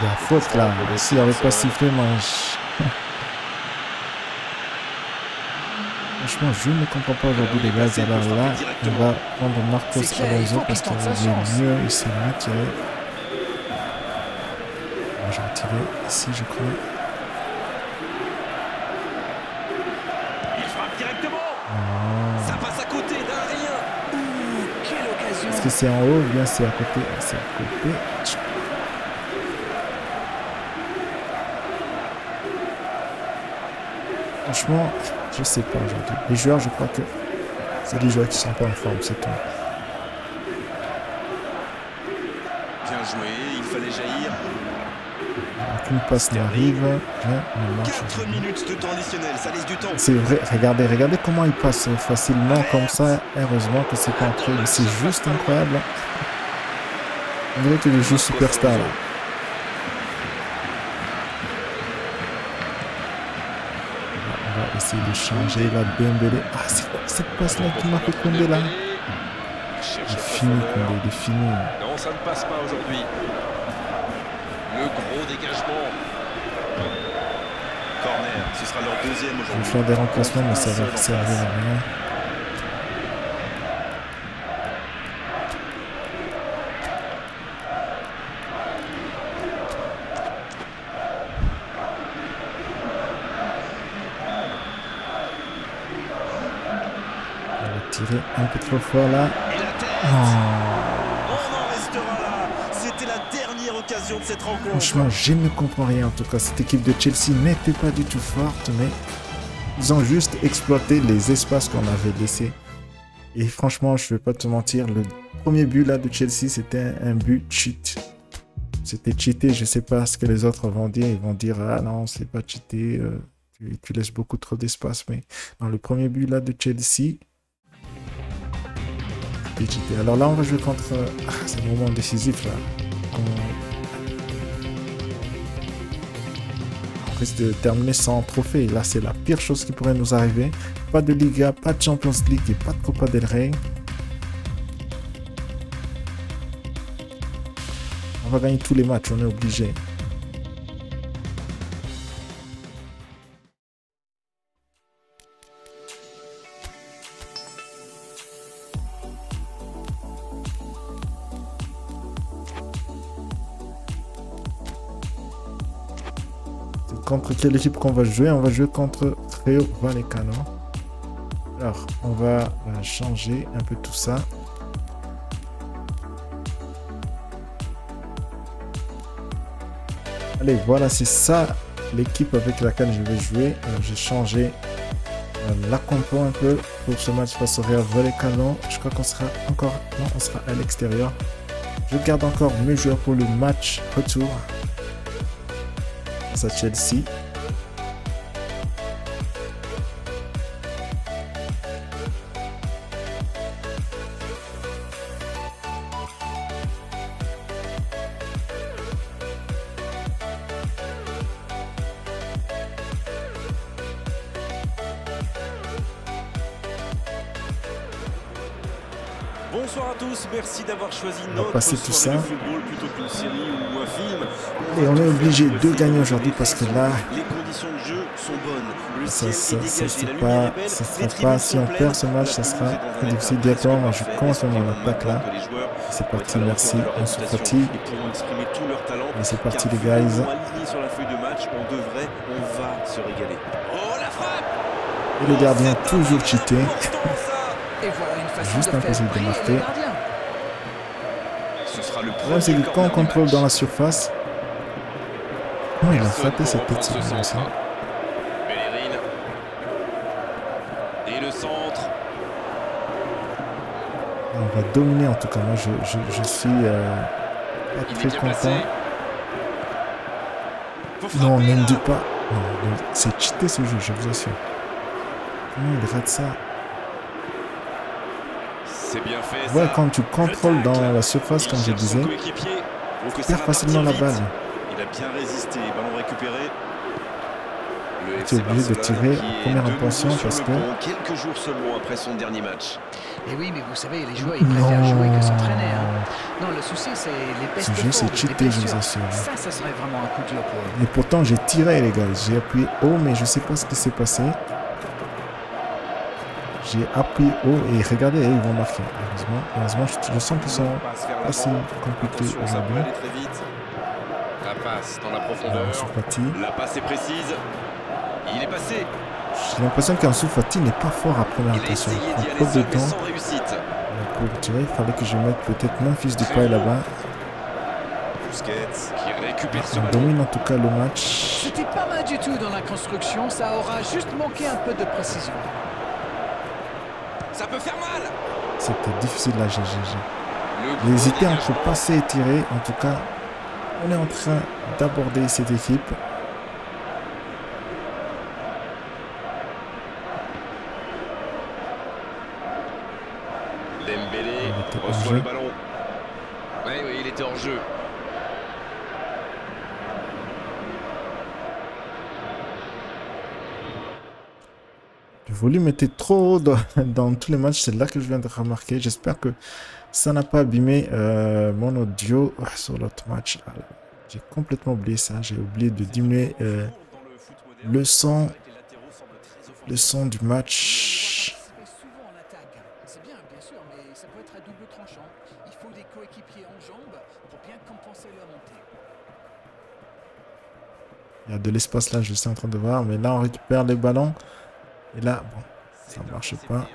Il y a faute là. S'il n'avait pas sifflé, moi. Franchement, je ne comprends pas aujourd'hui les gars. Alors là, on va prendre Marcos Alonso parce qu'il est mieux. Il s'est mieux tiré. Moi, j'en tirais ici, je crois. Est-ce que c'est en haut ou bien c'est à côté? C'est à côté. Franchement, je sais pas aujourd'hui. Les joueurs, je crois que c'est des joueurs qui sont pas en forme, c'est tout. Bien joué, il fallait jaillir. Aucune passe n'arrive. quatre minutes de temps additionnel, ça laisse du temps. C'est vrai, regardez, regardez comment il passe facilement comme ça. Heureusement que c'est pas un truc, c'est juste incroyable. On dirait que le jeu superstar là. On va essayer de changer la Dembélé. Ah, c'est quoi cette passe là qui m'a fait Koundé là? Il est fini Koundé, il est fini. Non, ça ne passe pas aujourd'hui. Le gros dégagement. Corner, ce sera leur deuxième aujourd'hui. Je vais faire des remplacements, mais ça va servir à rien. On va tirer un peu trop fort là. Oh. De cette rencontre. Franchement, je ne comprends rien. En tout cas, cette équipe de Chelsea n'était pas du tout forte, mais ils ont juste exploité les espaces qu'on avait laissés. Et franchement, je ne vais pas te mentir, le premier but là de Chelsea, c'était un but cheat. C'était cheaté. Je ne sais pas ce que les autres vont dire. Ils vont dire ah non, c'est pas cheaté. Euh, tu, tu laisses beaucoup trop d'espace. Mais dans le premier but là de Chelsea. C'était cheaté. Alors là, on va jouer contre. Ah, c'est le moment décisif là. On... de terminer sans trophée. Là, c'est la pire chose qui pourrait nous arriver. Pas de Liga, pas de Champions League et pas de Copa del Rey. On va gagner tous les matchs, on est obligé. Contre quelle équipe qu'on va jouer? On va jouer contre Real Vallecano. Alors, on va changer un peu tout ça. Allez, voilà, c'est ça l'équipe avec laquelle je vais jouer. Euh, J'ai changé euh, la compo un peu pour ce match face au Real Vallecano. Je crois qu'on sera encore... Non, on sera à l'extérieur. Je garde encore mes joueurs pour le match retour à Chelsea. Bonsoir à tous, merci d'avoir choisi notre passer tout ça. Football plutôt qu'une série ou un film. Et on est obligé de gagner aujourd'hui parce que là, les conditions de jeu sont bonnes. Le ça, ça, ça, ça, pas, ça sera pas. Si on perd ce match, ça sera très difficile directement. Moi, je commence mon attaque là. C'est parti, merci. On se fatigue. Mais c'est parti, les gars. Sur la feuille de match, on devrait, on va se régaler. Et le gardien toujours cheaté. Et voilà une façon juste impossible de marquer. Ce sera le problème, c'est que quand on contrôle dans la surface. Non, il a frappé cette petite lance. Bellerin. Et le centre. On va dominer en tout cas. Moi, je, je, je suis euh, pas très content. Non, on ne dit pas. C'est cheaté ce jeu, je vous assure. Comment il rate ça? Bien fait, ouais, quand tu contrôles dans la surface, comme je disais, tu perds facilement la balle. Il a bien résisté, ballon récupéré. était obligé de tirer en première intention parce que... Quelques jours seulement après son dernier match. Et oui, mais vous savez, les joueurs, ils préfèrent jouer que s'entraîner. Hein. Non, le souci, c'est les pestes de c'est cheaté, je vous assure. Ça, ça serait vraiment un coup dur pour eux. Et pourtant, j'ai tiré, les gars. J'ai appuyé haut, mais je ne sais pas ce qui s'est passé. J'ai appuyé haut et regardez, ils vont marquer. Heureusement, heureusement je, je sens qu'ils sont assez compliqués aujourd'hui. La passe dans la profondeur. Ansu Fati. La passe est précise. Il est passé. J'ai l'impression qu'Ansu Fati n'est pas fort à première impression. Il prend peu de temps. Pour tirer, il fallait que je mette peut-être mon fils de paille là-bas. On domine en tout cas le match. C'était pas mal du tout dans la construction. Ça aura juste manqué un peu de précision. Ça peut faire mal. C'était difficile là, G G. J'ai hésité entre passer et tirer. En tout cas, on est en train d'aborder cette équipe. Dembélé reçoit le ballon. Oui, oui, il était hors jeu. Le volume était trop haut dans, dans tous les matchs, c'est là que je viens de remarquer. J'espère que ça n'a pas abîmé euh, mon audio oh, sur l'autre match. J'ai complètement oublié ça, j'ai oublié de diminuer euh, le son, le son du match. C'est bien, bien sûr, mais ça peut être à double tranchant. Il faut des coéquipiers en jambes pour bien compenser leur montée. Il y a de l'espace là, je suis en train de voir, mais là on récupère les ballons. Et là, bon, ça ne marche pas. Dernier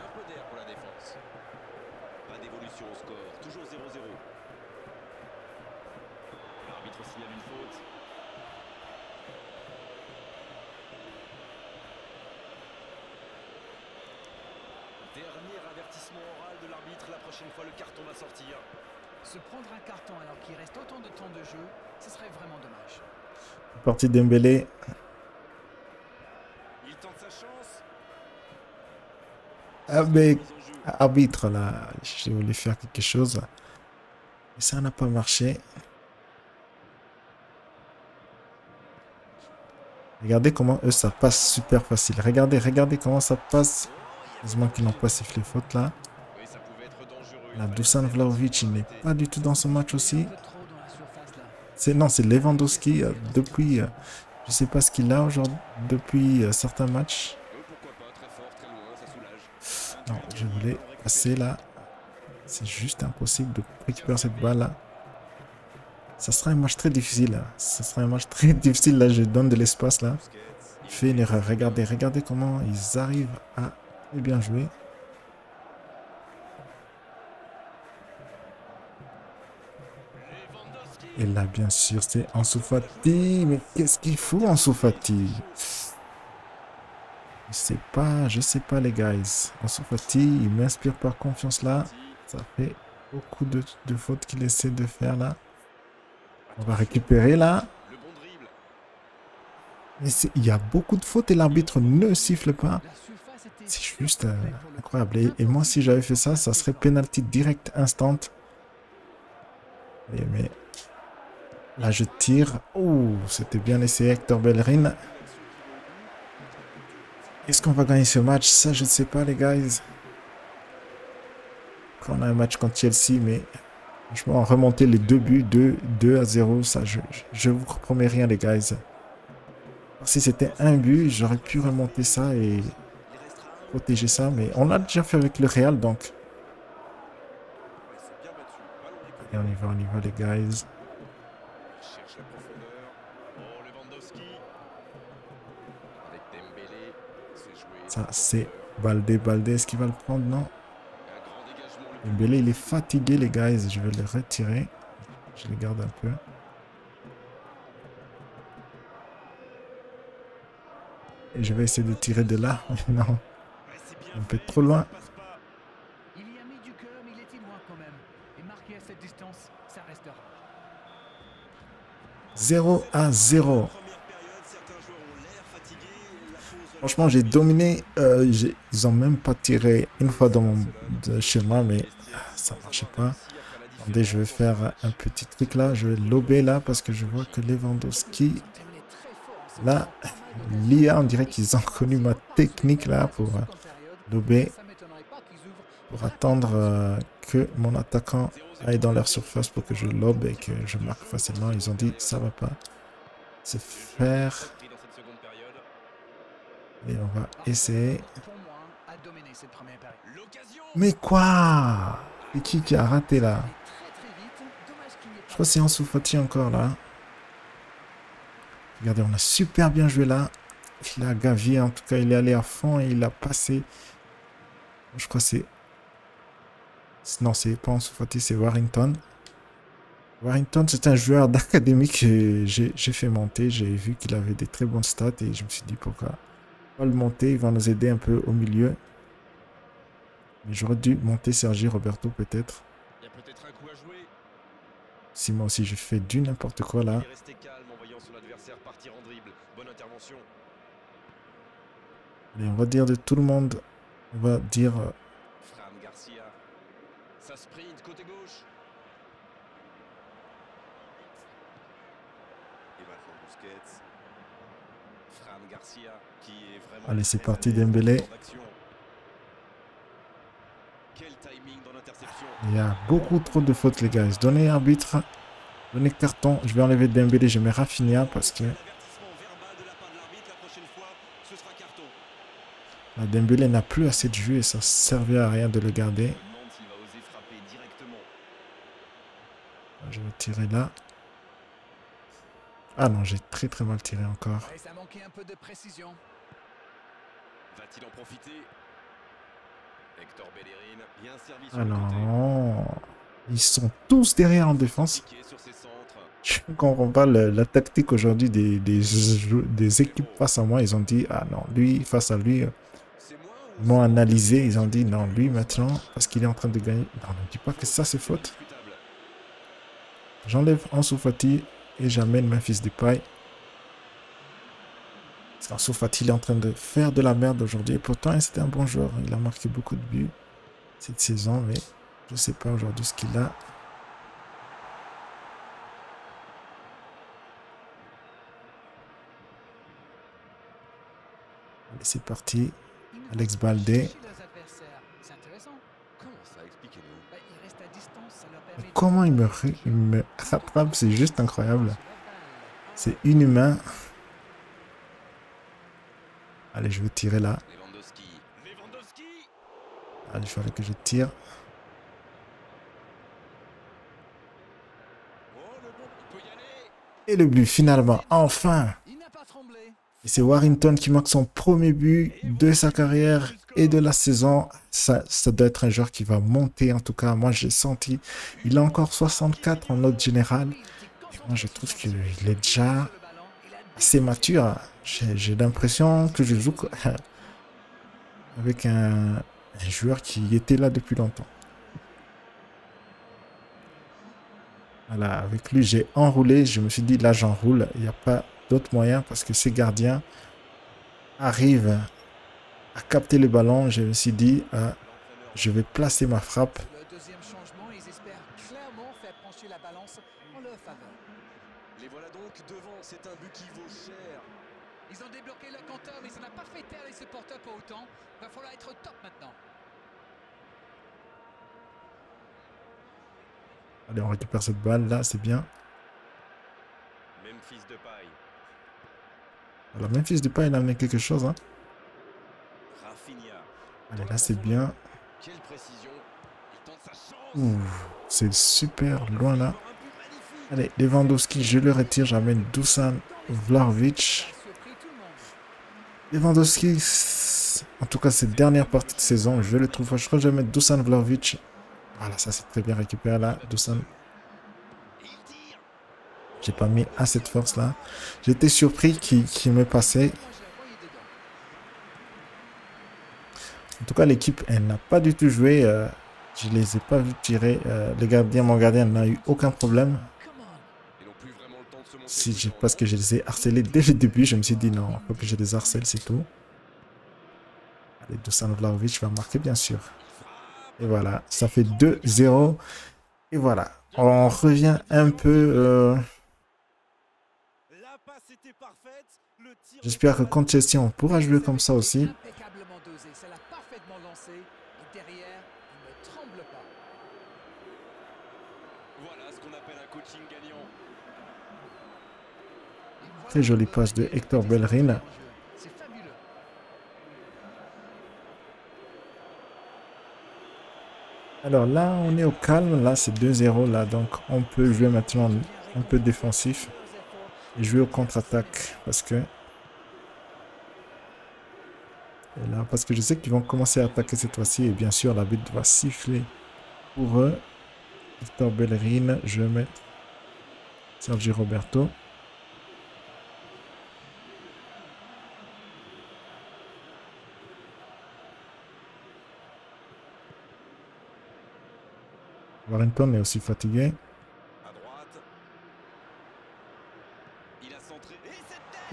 avertissement oral de l'arbitre, la prochaine fois le carton va sortir. Se prendre un carton alors qu'il reste autant de temps de jeu, ce serait vraiment dommage. Partie Dembélé. Ah mais, arbitre là, je voulais faire quelque chose, mais ça n'a pas marché. Regardez comment eux ça passe super facile. Regardez, regardez comment ça passe. Heureusement qu'ils n'ont pas sifflé faute là. La Dusan Vlahovic, il n'est pas du tout dans ce match aussi. C'est non, c'est Lewandowski euh, depuis, euh, je sais pas ce qu'il a aujourd'hui depuis euh, certains matchs. Non, je voulais passer là. C'est juste impossible de récupérer cette balle là. Ça sera un match très difficile là. Ça sera un match très difficile là. Je donne de l'espace là. Je fais une erreur. Regardez, regardez comment ils arrivent à bien jouer. Et là, bien sûr, c'est Ansu Fati. Mais qu'est-ce qu'il fout, Ansu Fati? Je sais pas, je sais pas les guys. Ansu Fati, il m'inspire par confiance là. Ça fait beaucoup de, de fautes qu'il essaie de faire là. On va récupérer là. Mais il y a beaucoup de fautes et l'arbitre ne siffle pas. C'est juste euh, incroyable. Et, et moi, si j'avais fait ça, ça serait penalty direct, instant. Et, mais là, je tire. Oh, c'était bien essayé, Hector Bellerin. Est-ce qu'on va gagner ce match? Ça, je ne sais pas, les guys. Quand on a un match contre Chelsea, mais franchement, remonter les deux buts, deux à zéro, ça, je ne vous promets rien, les guys. Si c'était un but, j'aurais pu remonter ça et protéger ça, mais on l'a déjà fait avec le Real, donc. Et on y va, on y va, les guys. Ça, c'est Baldé, Baldé, est-ce qu'il va le prendre? Non. Dembélé, il est fatigué, les gars. Je vais le retirer. Je le garde un peu. Et je vais essayer de tirer de là. Non. Un peu trop loin. Il y a mis du cœur, mais il était loin quand même. Et marqué à cette distance, ça restera. zéro à zéro. Franchement, j'ai dominé, euh, ils ont même pas tiré une fois dans mon schéma, mais ça marchait pas. Attendez, je vais faire un petit truc là, je vais lober là parce que je vois que Lewandowski Là, l'I A, on dirait qu'ils ont connu ma technique là pour euh, dober, pour attendre euh, que mon attaquant aille dans leur surface pour que je lobe et que je marque facilement. Ils ont dit ça va pas se faire. Et on va essayer. Mais quoi? Et qui qui a raté là? Je crois que c'est Ansu Fati encore là. Regardez, on a super bien joué là. Là, Gavi, en tout cas, il est allé à fond et il a passé. Je crois que c'est... Non, c'est pas Ansu Fati, c'est Warrington. Warrington, c'est un joueur d'académie que j'ai fait monter. J'ai vu qu'il avait des très bonnes stats et je me suis dit pourquoi pas le monter. Il va nous aider un peu au milieu. Mais j'aurais dû monter Sergi Roberto peut-être. Si moi aussi je fais du n'importe quoi là. Allez, on va dire de tout le monde. On va dire... Allez, c'est parti Dembélé. Il y a beaucoup trop de fautes, les gars. Donnez arbitre, donnez carton. Je vais enlever Dembélé, je mets Raphinha parce que... La Dembélé n'a plus assez de jus et ça ne servait à rien de le garder. Je vais tirer là. Ah non, j'ai très très mal tiré encore. Va-t-il en profiter? Hector Bellerin, bien servi sur le côté. Ah non, ils sont tous derrière en défense. Je ne comprends pas le, la tactique aujourd'hui des, des, des équipes face à moi. Ils ont dit, ah non, lui, face à lui, ils m'ont analysé. Ils ont dit, non, lui maintenant, parce qu'il est en train de gagner. Non, ne dis pas que ça, c'est faute. J'enlève Ansu Fati et j'amène Memphis Depay. Ansu Fati, il est en train de faire de la merde aujourd'hui. Et pourtant, c'était un bon joueur. Il a marqué beaucoup de buts cette saison. Mais je ne sais pas aujourd'hui ce qu'il a. Allez, c'est parti. Alex Baldé. Mais comment il me, il me rattrape? C'est juste incroyable. C'est inhumain. Allez, je vais tirer là. Allez, il fallait que je tire. Et le but, finalement, enfin. Et c'est Warrington qui marque son premier but de sa carrière et de la saison. Ça, ça doit être un joueur qui va monter, en tout cas. Moi, j'ai senti. Il a encore soixante-quatre en note générale. Et moi, je trouve qu'il est déjà... C'est mature. J'ai l'impression que je joue avec un, un joueur qui était là depuis longtemps. Voilà, avec lui, j'ai enroulé. Je me suis dit, là, j'enroule. Il n'y a pas d'autre moyen parce que ces gardiens arrivent à capter le ballon. Je me suis dit, euh, je vais placer ma frappe. C'est un but qui vaut cher. Ils ont débloqué le compteur, mais ça n'a pas fait taire les supporters pour autant. Il va falloir être au top maintenant. Allez, on récupère cette balle là, c'est bien. Memphis Depay. Alors Memphis Depay, il a amené quelque chose. Hein. Raphinha. Allez, là c'est bien. Quelle précision. Il tente sa chance. C'est super loin là. Allez, Lewandowski, je le retire, j'amène Dusan Vlahovic. Lewandowski, en tout cas, cette dernière partie de saison, je le trouve. Je crois que je vais mettre Dusan Vlahovic. Voilà, ça c'est très bien récupéré là, Dusan. J'ai pas mis à cette force là. J'étais surpris qu'il qu'il me passait. En tout cas, l'équipe, elle n'a pas du tout joué. Euh, je les ai pas vus tirer. Euh, les gardiens, mon gardien n'a eu aucun problème. Si, parce que je les ai harcelés dès le début, je me suis dit non, faut que je les harcèle, c'est tout. Allez, Dusan Vlahovic va marquer, bien sûr. Et voilà, ça fait deux zéro. Et voilà, on revient un peu... Euh... La passe était parfaite, le J'espère que Conchestion pourra jouer comme ça aussi. Très jolie passe de Hector Bellerin. Alors là, on est au calme. Là, c'est deux zéro. Là, donc, on peut jouer maintenant un peu défensif et jouer au contre-attaque. Parce que... Et là, parce que je sais qu'ils vont commencer à attaquer cette fois-ci. Et bien sûr, la butte va siffler pour eux. Hector Bellerin. Je vais mettre Sergi Roberto. Warrington est aussi fatigué.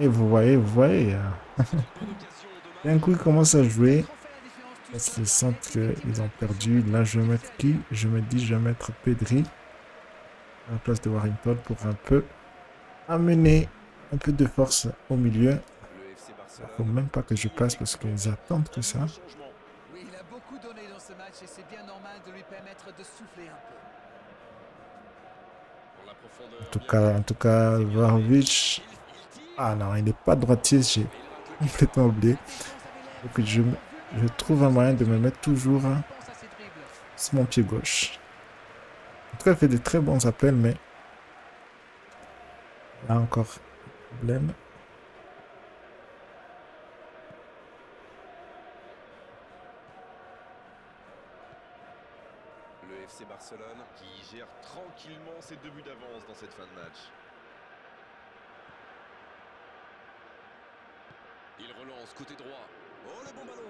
Et vous voyez, vous voyez. D'un coup, ils commencent à jouer. Parce qu'ils sentent qu'ils ont perdu. Là, je vais mettre qui? Je me dis, je vais mettre Pedri à la place de Warrington pour un peu amener un peu de force au milieu. Il ne faut même pas que je passe parce qu'ils attendent que ça. Et c'est bien normal de lui permettre de souffler un peu. En tout cas, en tout cas, Vlahovic. Ah non, il n'est pas droitier, j'ai complètement oublié. Donc je, je trouve un moyen de me mettre toujours hein, sur mon pied gauche. En tout cas, il fait des très bons appels, mais là encore, problème. Barcelone qui gère tranquillement ses deux buts d'avance dans cette fin de match. Il relance côté droit. Oh le bon ballon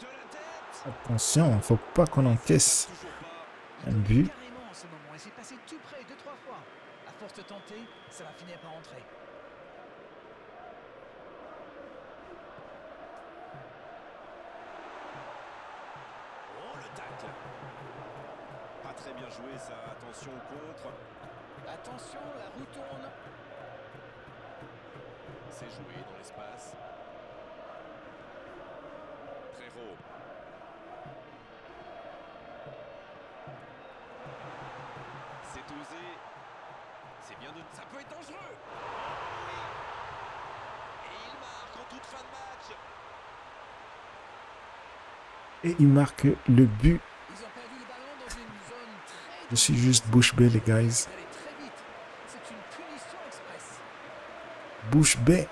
de la tête. Attention, il ne faut pas qu'on encaisse un but. En ce moment, et c'est passé tout près deux trois fois. À force de tenter, ça va finir par entrer. Oh le tacle. Très bien joué, ça. Attention au contre. Attention, la roue tourne. C'est joué dans l'espace. Très haut. C'est osé. C'est bien de... Ça peut être dangereux. Et il marque en toute fin de match. Et il marque le but. Je suis juste bouche bée, les guys. Bouche bée.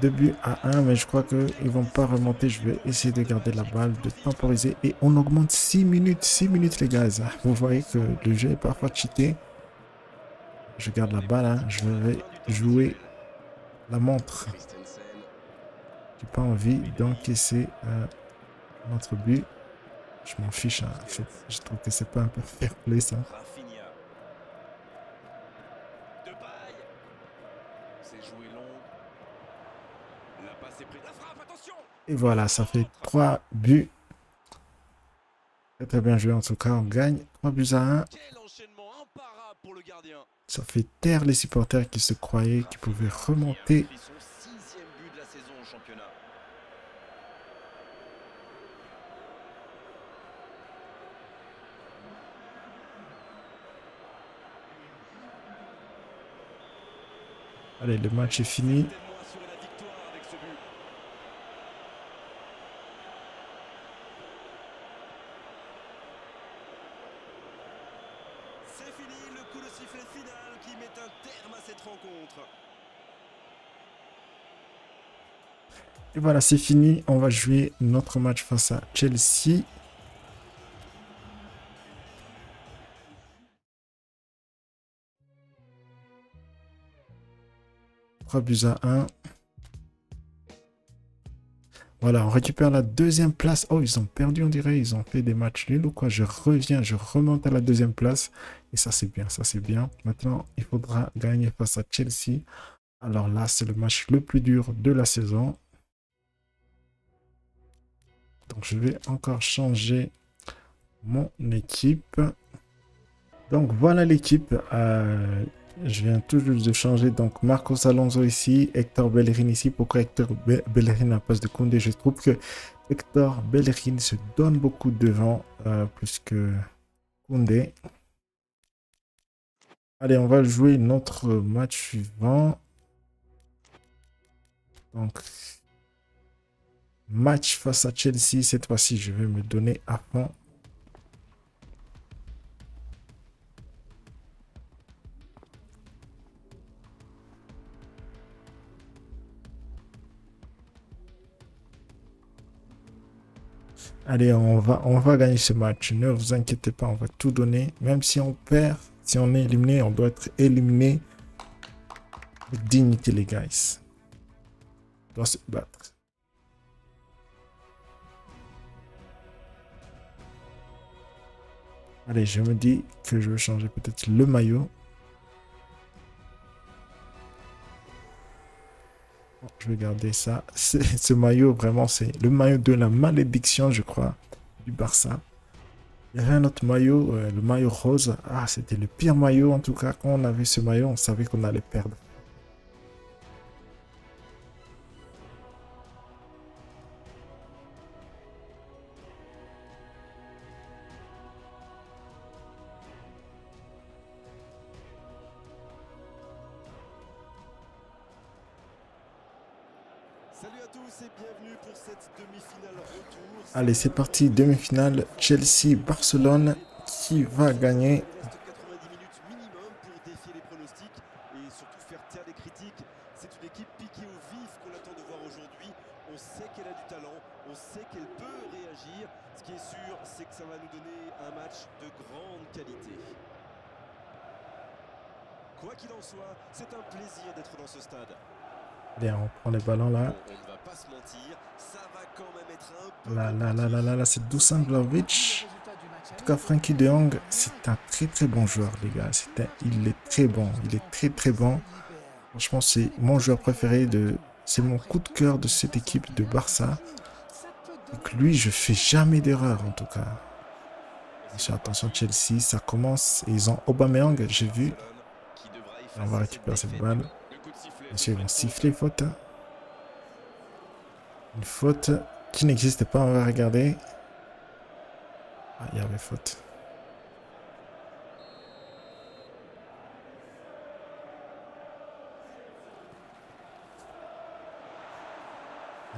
Deux buts à un, mais je crois qu'ils ne vont pas remonter. Je vais essayer de garder la balle, de temporiser. Et on augmente six minutes. six minutes, les guys. Vous voyez que le jeu est parfois cheaté. Je garde la balle. Hein. Je vais jouer la montre. J'ai pas envie d'encaisser euh, notre but. Je m'en fiche. Hein. Je, je trouve que c'est pas un peu fair play ça. Et voilà, ça fait trois buts. Très, très bien joué en tout cas. On gagne trois buts à un. Ça fait taire les supporters qui se croyaient qu'ils pouvaient remonter. Allez, le match est fini. C'est fini, le coup de sifflet final qui met un terme à cette rencontre. Et voilà, c'est fini. On va jouer notre match face à Chelsea. trois buts à un. Voilà, on récupère la deuxième place. Oh, ils ont perdu, on dirait. Ils ont fait des matchs nuls ou quoi. Je reviens, je remonte à la deuxième place. Et ça, c'est bien, ça, c'est bien. Maintenant, il faudra gagner face à Chelsea. Alors là, c'est le match le plus dur de la saison. Donc, je vais encore changer mon équipe. Donc voilà l'équipe. Euh, je viens tout juste de changer. Donc Marcos Alonso ici, Hector Bellerin ici. Pourquoi Hector Be Bellerin à poste de Koundé? Je trouve que Hector Bellerin se donne beaucoup devant euh, plus que Koundé. Allez, on va jouer notre match suivant. Donc, match face à Chelsea. Cette fois-ci, je vais me donner à fond. Allez, on va, on va gagner ce match. Ne vous inquiétez pas, on va tout donner. Même si on perd, si on est éliminé, on doit être éliminé. Dignité, les gars. On doit se battre. Allez, je me dis que je vais changer peut-être le maillot. Je vais garder ça. Ce maillot, vraiment, c'est le maillot de la malédiction, je crois, du Barça. Il y avait un autre maillot, euh, le maillot rose. Ah, c'était le pire maillot. En tout cas, quand on avait ce maillot, on savait qu'on allait perdre. Allez, c'est parti, demi-finale Chelsea-Barcelone, qui va gagner? quatre-vingt-dix minutes minimum pour défier les pronostics et surtout faire taire les critiques. C'est une équipe piquée au vif qu'on attend de voir aujourd'hui. On sait qu'elle a du talent, on sait qu'elle peut réagir. Ce qui est sûr, c'est que ça va nous donner un match de grande qualité. Quoi qu'il en soit, c'est un plaisir d'être dans ce stade. Allez, on prend les ballons là. Là, là, là, là, là, là, c'est Dusan Vlahovic. En tout cas, Frenkie de Jong, c'est un très très bon joueur, les gars. Un... Il est très bon, il est très très bon. Franchement, c'est mon joueur préféré, de... c'est mon coup de cœur de cette équipe de Barça. Donc lui, je fais jamais d'erreur, en tout cas. Attention Chelsea, ça commence. Et ils ont Aubameyang, j'ai vu. On va récupérer cette balle. Ils vont siffler faute. Une faute qui n'existe pas, on va regarder. Ah, il y avait faute.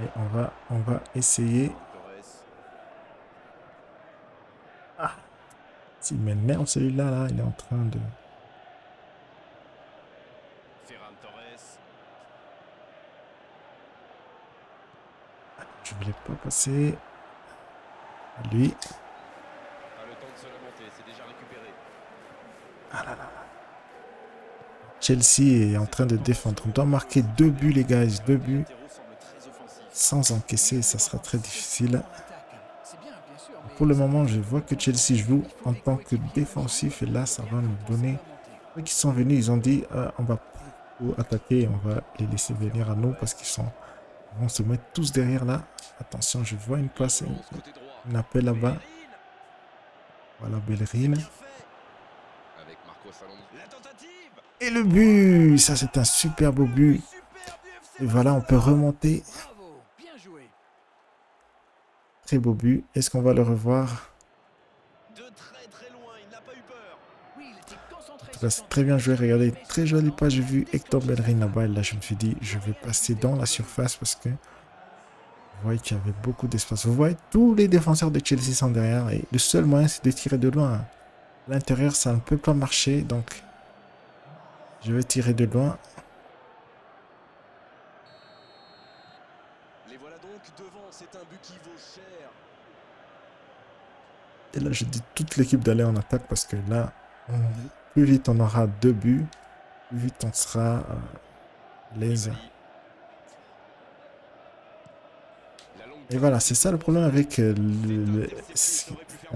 Et on va, on va essayer. Ah, s'il m'énerve celui-là, là, il est en train de... Je voulais pas passer à lui. Ah, le temps de se lamenter, c'est déjà récupéré. Ah là là. Chelsea est en train de défendre. On doit marquer deux buts, les gars. Deux buts. Sans encaisser, ça sera très difficile. Pour le moment, je vois que Chelsea joue en tant que défensif. Et là, ça va nous donner... Ceux qui sont venus, ils ont dit euh, on va pas attaquer. On va les laisser venir à nous parce qu'ils sont... On se met tous derrière là. Attention, je vois une passe, un appel là-bas. Voilà Bellerin. Et le but! Ça, c'est un super beau but. Et voilà, on peut remonter. Très beau but. Est-ce qu'on va le revoir? C'est très bien joué, regardez, très joli pas. J'ai vu Hector Bellerin là-bas et là je me suis dit je vais passer dans la surface parce que vous voyez qu'il y avait beaucoup d'espace. Vous voyez tous les défenseurs de Chelsea sont derrière et le seul moyen c'est de tirer de loin. L'intérieur ça ne peut pas marcher, donc je vais tirer de loin. Et là je dis toute l'équipe d'aller en attaque parce que là on... Plus vite on aura deux buts, plus vite on sera euh, les uns. Et voilà, c'est ça le problème avec... Euh, le,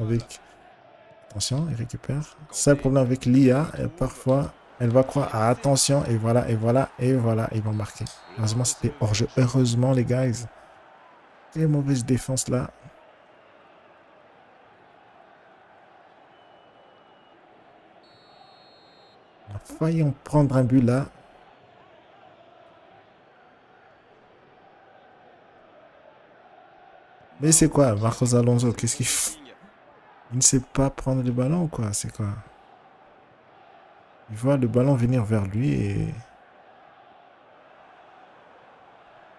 avec... Attention, il récupère. C'est ça le problème avec l'I A. Parfois, elle va croire à attention. Et voilà, et voilà, et voilà. Ils vont marquer. Heureusement, c'était hors-jeu. Heureusement, les gars. Très mauvaise défense là. failli en prendre un but là. Mais c'est quoi, Marcos Alonso? Qu'est-ce qu'il fait? Il ne sait pas prendre le ballon ou quoi? C'est quoi? Il voit le ballon venir vers lui et...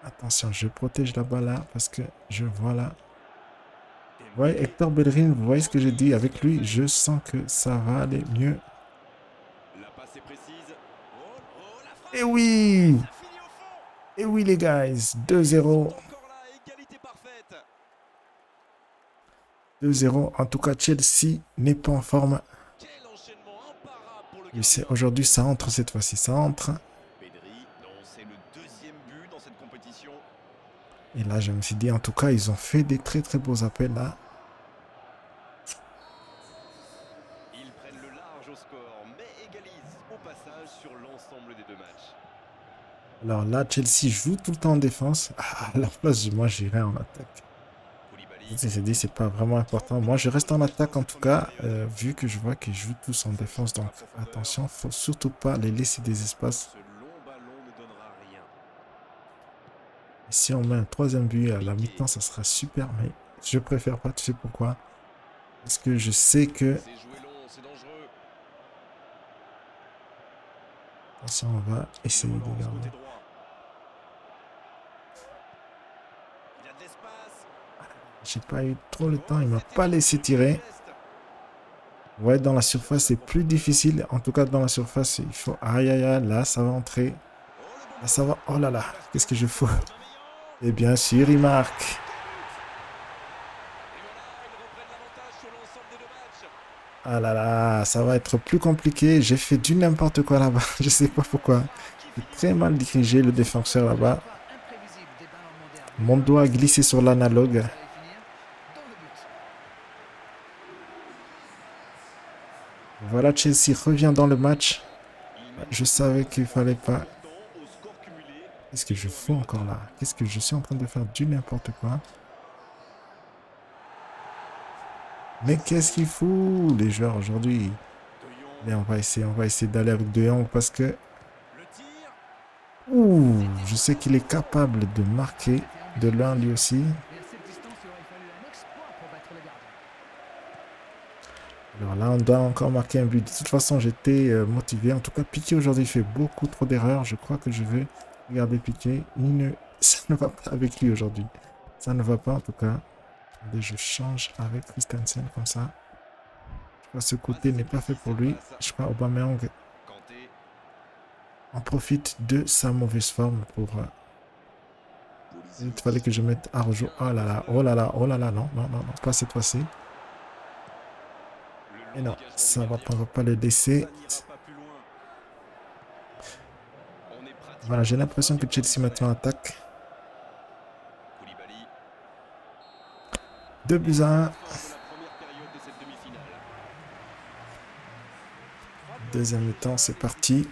Attention, je protège la balle là parce que je vois là. Vous voyez Hector Bellerin, vous voyez ce que je dis avec lui? Je sens que ça va aller mieux. Et oui! Et oui les guys, deux zéro. deux zéro. En tout cas, Chelsea n'est pas en forme. Aujourd'hui, ça entre cette fois-ci. Ça entre. Et là, je me suis dit, en tout cas, ils ont fait des très très beaux appels là. Ils prennent le large au score, mais égalisent au passage sur l'ensemble des deux matchs. Alors là, Chelsea joue tout le temps en défense. Ah, à la place, moi, j'irai en attaque. C'est dit, c'est pas vraiment important. Moi, je reste en attaque en tout cas, euh, vu que je vois qu'ils jouent tous en défense. Donc, attention, faut surtout pas les laisser des espaces. Et si on met un troisième but à la mi-temps, ça sera super. Mais je préfère pas. Tu sais pourquoi? Parce que je sais que. Attention, on va essayer de garder. J'ai pas eu trop le temps, il m'a pas laissé tirer. Ouais, dans la surface, c'est plus difficile. En tout cas, dans la surface, il faut... Aïe, aïe, aïe, là, ça va entrer. Là, ça va... Oh là là, qu'est-ce que je fous? Et bien sûr, il marque. Ah là là, ça va être plus compliqué. J'ai fait du n'importe quoi là-bas. Je sais pas pourquoi. J'ai très mal dirigé le défenseur là-bas. Mon doigt a glissé sur l'analogue. Voilà, Chelsea revient dans le match. Je savais qu'il ne fallait pas. Qu'est-ce que je fais encore là? Qu'est-ce que je suis en train de faire? Du n'importe quoi. Mais qu'est-ce qu'il faut les joueurs aujourd'hui? Mais on va essayer, on va essayer d'aller avec De Jong parce que... Ouh, je sais qu'il est capable de marquer de l'un lui aussi. Alors là, on doit encore marquer un but. De toute façon, j'étais euh, motivé. En tout cas, Piqué aujourd'hui fait beaucoup trop d'erreurs. Je crois que je vais regarder Piqué. Il ne... Ça ne va pas avec lui aujourd'hui. Ça ne va pas en tout cas. Attendez, je change avec Christensen comme ça. Je crois que ce côté n'est pas fait pour lui. Je crois Aubameyang en profite de sa mauvaise forme pour... Euh... Il fallait que je mette Araújo. Oh là là, oh là là, oh là là, non, non, non, non, pas cette fois-ci. Et non, ça va pas, on va pas le laisser. Voilà, j'ai l'impression que Chelsea maintenant attaque. deux buts à un. Deuxième temps, c'est parti.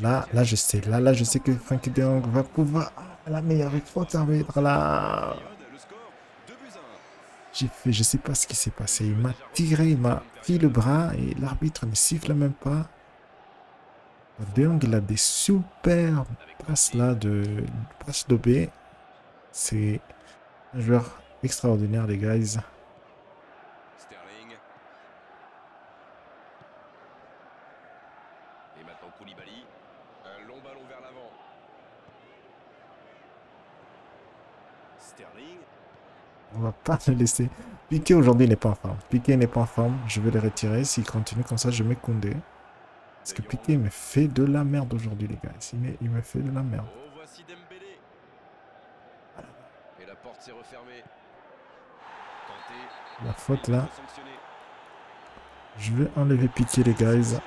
Là, là je sais, là, là je sais que Frenkie de Jong va pouvoir... La meilleure faute arbitre là. J'ai fait, je sais pas ce qui s'est passé. Il m'a tiré, il m'a pris le bras et l'arbitre ne siffle même pas. De Jong, il a des superbes passes là de passes d'O B. C'est un joueur extraordinaire les guys. On va pas le laisser. Piqué aujourd'hui n'est pas en forme. Piqué n'est pas en forme. Je vais le retirer. S'il continue comme ça, je mets Koundé. Parce que Piqué me fait de la merde aujourd'hui, les gars. Il, il me fait de la merde. Oh, voici Dembélé. Voilà. Et la porte s'est refermée. Tenté. La faute là. Je vais enlever Piqué, les guys.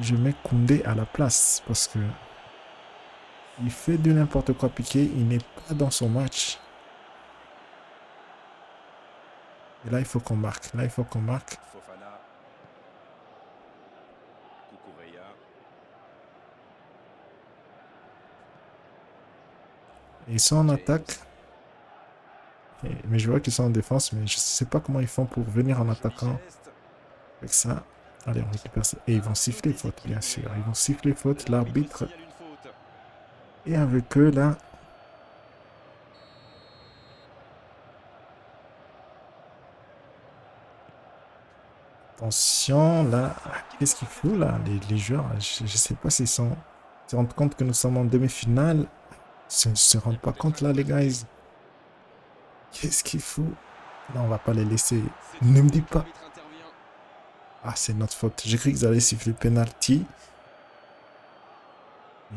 Je mets Koundé à la place parce que. Il fait de n'importe quoi Piqué, il n'est pas dans son match. Et là, il faut qu'on marque. Là, il faut qu'on marque. Et ils sont en attaque. Et Mais je vois qu'ils sont en défense, mais je sais pas comment ils font pour venir en attaquant. Avec ça, allez, on récupère ça. Et ils vont siffler faute, bien sûr. Ils vont siffler faute, l'arbitre. Et avec eux, là... Attention, là... Qu'est-ce qu'il faut, là, les, les joueurs? Je, je sais pas s'ils sont... Ils se rendent compte que nous sommes en demi-finale. Ils ne se rendent pas compte, là, les guys. Qu'est-ce qu'il faut? Là, on va pas les laisser. Ne me dis pas. Ah, c'est notre faute. J'ai cru qu'ils allaient siffler penalty.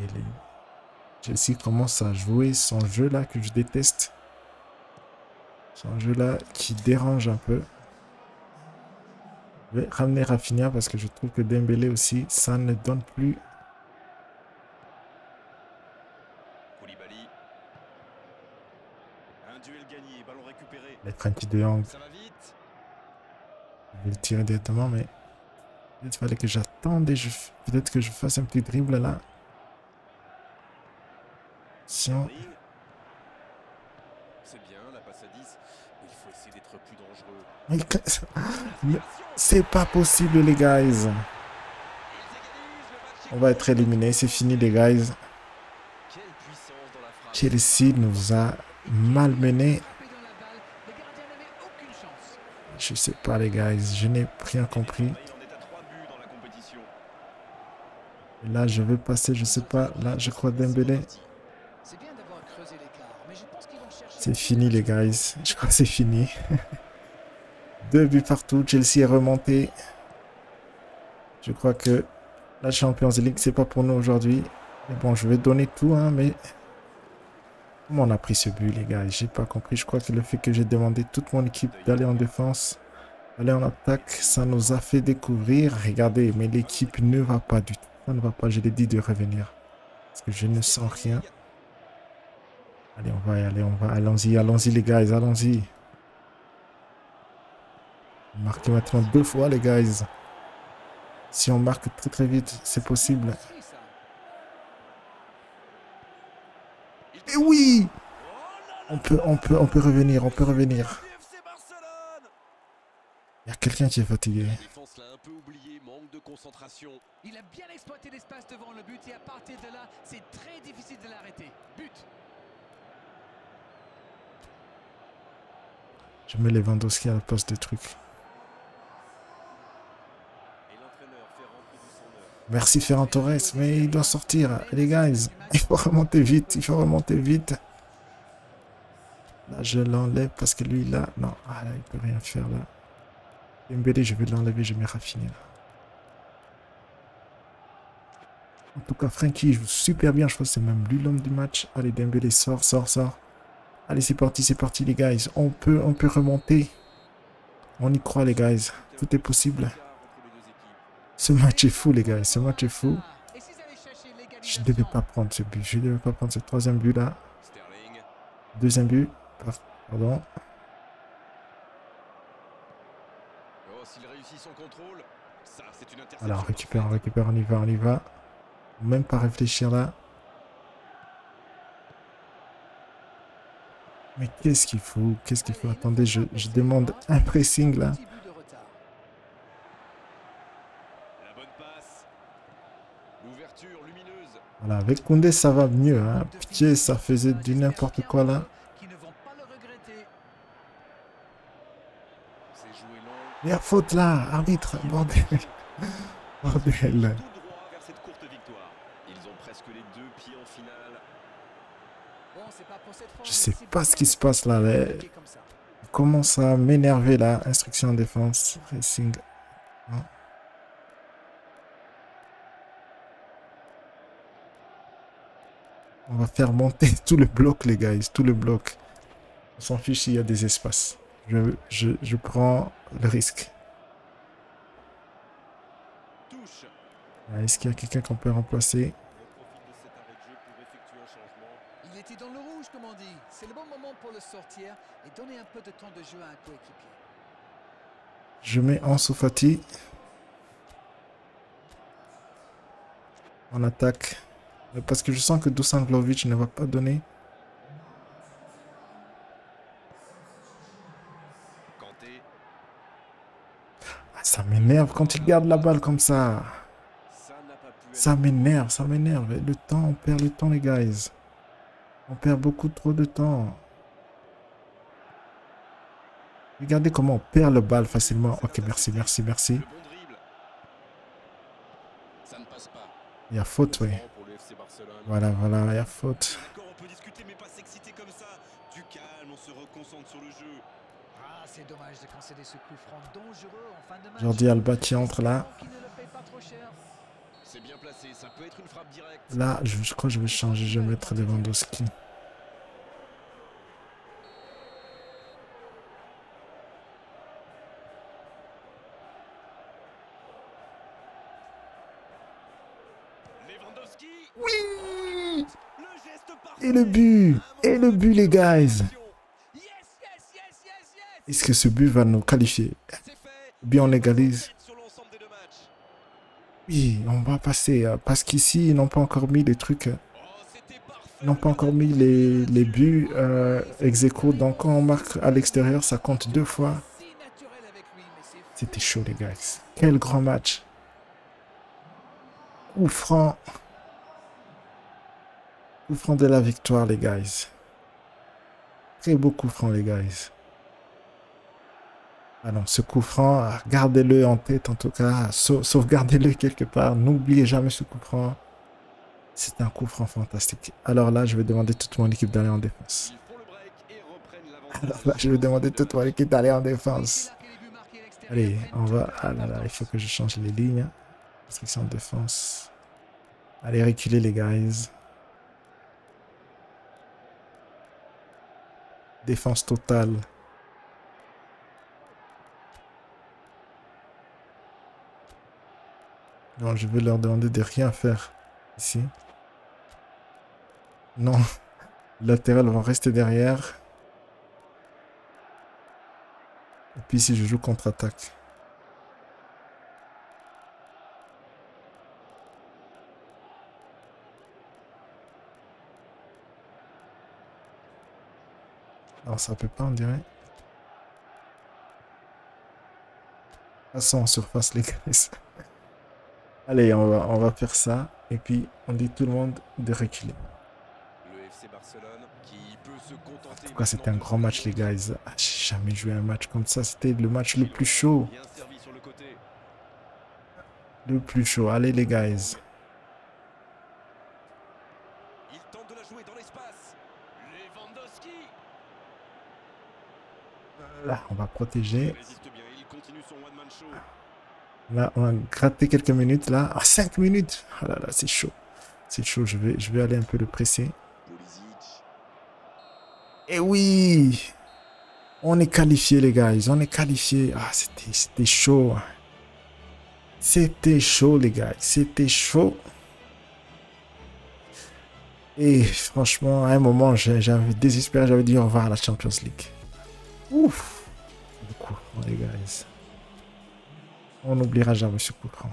Et les... Chelsea commence à jouer son jeu là que je déteste. Son jeu là qui dérange un peu. Je vais ramener Raphinha parce que je trouve que Dembélé aussi, ça ne donne plus. Les Frenkie de Jong. Je vais le tirer directement, mais peut-être fallait que j'attende et je... peut-être que je fasse un petit dribble là. C'est bien, la passe à dix. Il faut essayer d'être plus dangereux. C'est pas possible, les guys. On va être éliminés. C'est fini, les guys. Chelsea nous a malmenés. Je sais pas, les guys. Je n'ai rien compris. Et là, je veux passer. Je sais pas. Là, je crois Dembélé. C'est fini, les guys. Je crois que c'est fini. Deux buts partout. Chelsea est remonté. Je crois que la Champions League, c'est pas pour nous aujourd'hui. Mais bon, je vais donner tout, hein, mais... Comment on a pris ce but, les gars? J'ai pas compris. Je crois que le fait que j'ai demandé toute mon équipe d'aller en défense, d'aller en attaque, ça nous a fait découvrir. Regardez, mais l'équipe ne va pas du tout. Ça ne va pas. Je l'ai dit de revenir. Parce que je ne sens rien. Allez, on va y aller, on va. Allons-y, allons-y, les guys, allons-y. Marquez maintenant deux fois, les guys. Si on marque très très vite, c'est possible. Et oui! On peut, on peut, on peut revenir, on peut revenir. Il y a quelqu'un qui est fatigué. Il a bien exploité l'espace devant le but et à partir de là, c'est très difficile de l'arrêter. But! Je mets Lewandowski à la place des trucs. Merci Ferran Torres, mais il doit sortir. Les guys, il faut remonter vite, il faut remonter vite. Là, je l'enlève parce que lui, là, non, ah, là, il peut rien faire, là. Dembélé, je vais l'enlever, je vais raffiner, là. En tout cas, Frenkie joue super bien, je crois que c'est même lui l'homme du match. Allez, Dembélé, sort, sort, sort. Allez, c'est parti, c'est parti, les guys. On peut, on peut remonter. On y croit, les guys. Tout est possible. Ce match est fou, les guys. Ce match est fou. Je ne devais pas prendre ce but. Je ne devais pas prendre ce troisième but-là. Deuxième but. Pardon. Alors, on récupère, on récupère, on y va, on y va. Même pas réfléchir, là. Mais qu'est-ce qu'il faut? Qu'est-ce qu'il faut? Attendez, je, je demande un pressing là. Voilà, avec Koundé ça va mieux. Hein. Pitié, ça faisait du n'importe quoi là. Il y a faute là, arbitre, bordel. Bordel. Je sais pas ce qui se passe là. Il commence à m'énerver là. Instruction en défense. Racing. Non. On va faire monter tout le bloc, les gars. Tout le bloc. On s'en fiche s'il y a des espaces. Je, je, je prends le risque. Est-ce qu'il y a quelqu'un qu'on peut remplacer? Et donner un peu de temps de jeu à un coéquipier. Je mets Ansu Fati. En attaque. Parce que je sens que Dusan Vlahovic ne va pas donner. m'énerve quand il garde la balle comme ça. Ça m'énerve, ça m'énerve. Le temps, on perd le temps, les guys. On perd beaucoup trop de temps. Regardez comment on perd le balle facilement. Ok, merci, merci, merci. Il y a faute, oui. Voilà, voilà, il y a faute. Jordi Alba qui entre là. Là, je, je crois que je vais changer. Je vais mettre Lewandowski. Oui! Et le but! Et le but, les guys! Est-ce que ce but va nous qualifier? Bien, on égalise. Oui, on va passer. Parce qu'ici, ils n'ont pas encore mis les trucs. Ils n'ont pas encore mis les, les buts euh, ex aequo. Donc, quand on marque à l'extérieur, ça compte deux fois. C'était chaud, les gars. Quel grand match. Coup franc. Coup franc de la victoire, les gars. Très beau coup franc, les gars. Ah non, ce coup franc, gardez-le en tête en tout cas, sauvegardez-le quelque part, n'oubliez jamais ce coup franc. C'est un coup franc fantastique. Alors là, je vais demander toute mon équipe d'aller en défense. Alors là, je vais demander toute mon équipe d'aller en défense. Allez, on va... Ah là là, il faut que je change les lignes. Parce qu'ils sont en défense. Allez, reculez les guys. Défense totale. Non, je vais leur demander de rien faire ici. Non, les latérales vont rester derrière. Et puis si je joue contre-attaque. Alors ça peut pas, on dirait. Passons en surface, les gars. Allez, on va, on va faire ça. Et puis, on dit tout le monde de reculer. En tout cas, c'était un grand match, les gars. Ah, j'ai jamais joué un match comme ça. C'était le match le plus chaud. Le plus chaud. Allez, les gars. Là, on va protéger. Là, on a gratté quelques minutes, là. Ah, cinq minutes! Oh là là, c'est chaud. C'est chaud, je vais, je vais aller un peu le presser. Et oui! On est qualifié, les gars. On est qualifié. Ah, c'était chaud. C'était chaud, les gars. C'était chaud. Et franchement, à un moment, j'avais désespéré. J'avais dit au revoir à la Champions League. Ouf! Beaucoup, les gars. On n'oubliera jamais ce coup franc.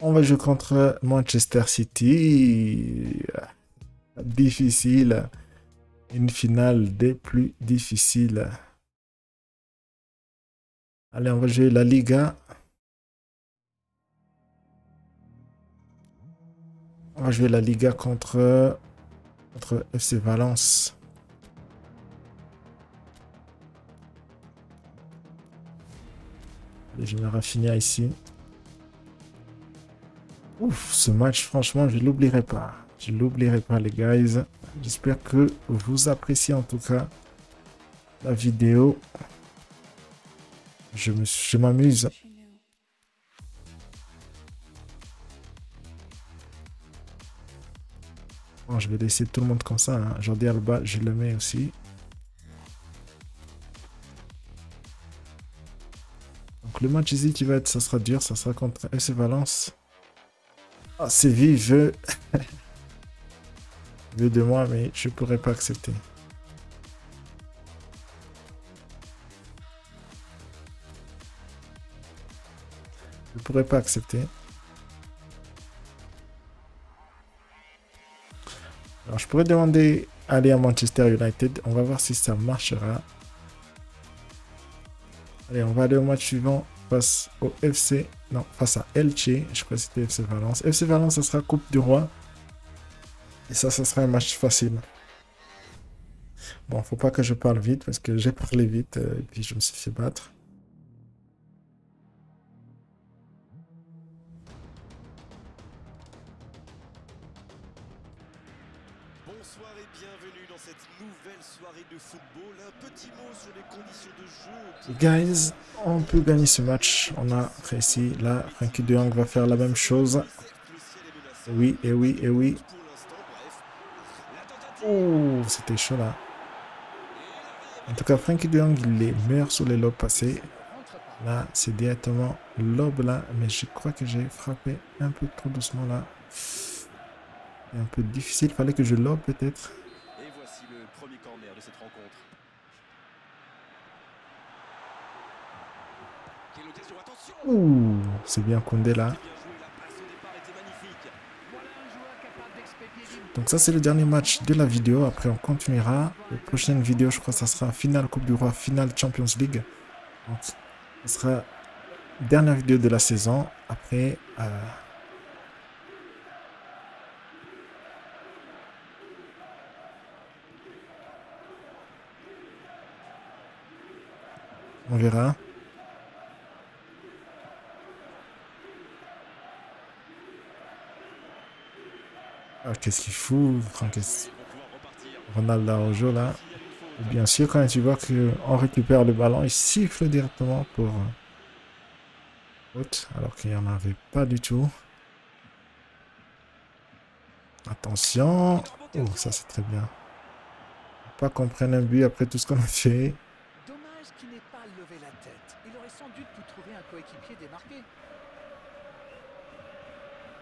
On va jouer contre Manchester City. Difficile. Une finale des plus difficiles. Allez, on va jouer la Liga. On va jouer la Liga contre, contre F C Valence. Je vais Raphinha ici. Ouf, ce match, franchement, je ne l'oublierai pas. Je ne l'oublierai pas, les guys. J'espère que vous appréciez en tout cas la vidéo. Je m'amuse. Je bon, je vais laisser tout le monde comme ça. Hein. Jordi Alba, je le mets aussi. Le match ici qui va être, ça sera dur, ça sera contre F C Valence. Ah, Séville veut... veut de moi, mais je pourrais pas accepter. Je pourrais pas accepter. Alors, je pourrais demander aller à Manchester United. On va voir si ça marchera. Allez, on va aller au match suivant face au F C. Non, face à Elche. Je crois que c'était F C Valence. F C Valence, ça sera Coupe du Roi. Et ça, ça sera un match facile. Bon, faut pas que je parle vite parce que j'ai parlé vite euh, et puis je me suis fait battre. Bonsoir et bienvenue dans cette nouvelle soirée de football. Un petit mot sur les conditions de jeu. Guys, on peut gagner ce match. On a réussi. Là, Frenkie de Jong va faire la même chose. Oui, et oui, et oui. Oh, c'était chaud là. En tout cas, Frenkie de Jong, il est meilleur sur les lobes passés. Là, c'est directement lobe là. Mais je crois que j'ai frappé un peu trop doucement là. C'est un peu difficile. Fallait que je lobe peut-être. Et voici le premier corner de cette rencontre. Quelle occasion, attention ! Ouh, c'est bien Koundé là. Donc ça c'est le dernier match de la vidéo, après on continuera. La prochaine vidéo je crois que ça sera finale Coupe du Roi, finale Champions League. Donc ça sera dernière vidéo de la saison, après... Euh... on verra. Ah, qu'est-ce qu'il fout, Ronald Araújo là. Bien sûr, quand tu vois qu'on récupère le ballon, il siffle directement pour faute, alors qu'il n'y en avait pas du tout. Attention. Oh, ça c'est très bien. Pas qu'on prenne un but après tout ce qu'on a fait. Dommage qu'il n'ait pas levé la tête. Il aurait sans doute pu trouver un coéquipier démarqué.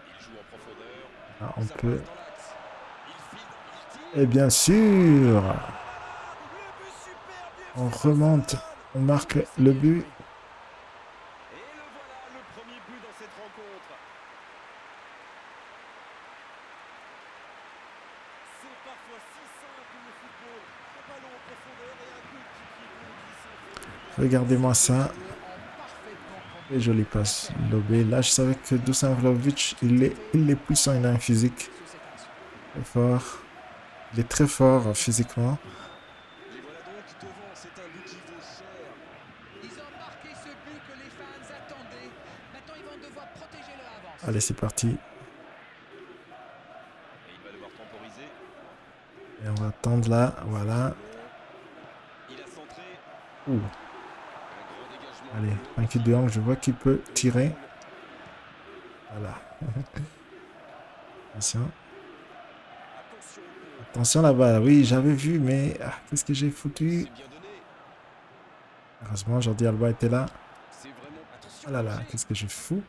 Il joue en profondeur. Ah, on peut. Et bien sûr, on remonte, on marque le but. Regardez-moi ça. Et jolie passe lobé. Là, je savais que Dusan Vlahovic, il est, il est puissant, il a un physique très fort. Il est très fort physiquement. Allez, c'est parti. Et on va attendre là, voilà. Ouh. Allez, Frenkie de Jong, je vois qu'il peut tirer. Voilà. Attention. Attention là-bas. Oui, j'avais vu, mais ah, qu'est-ce que j'ai foutu? Heureusement, Jordi Alba était là. Oh là là, qu'est-ce que je fous?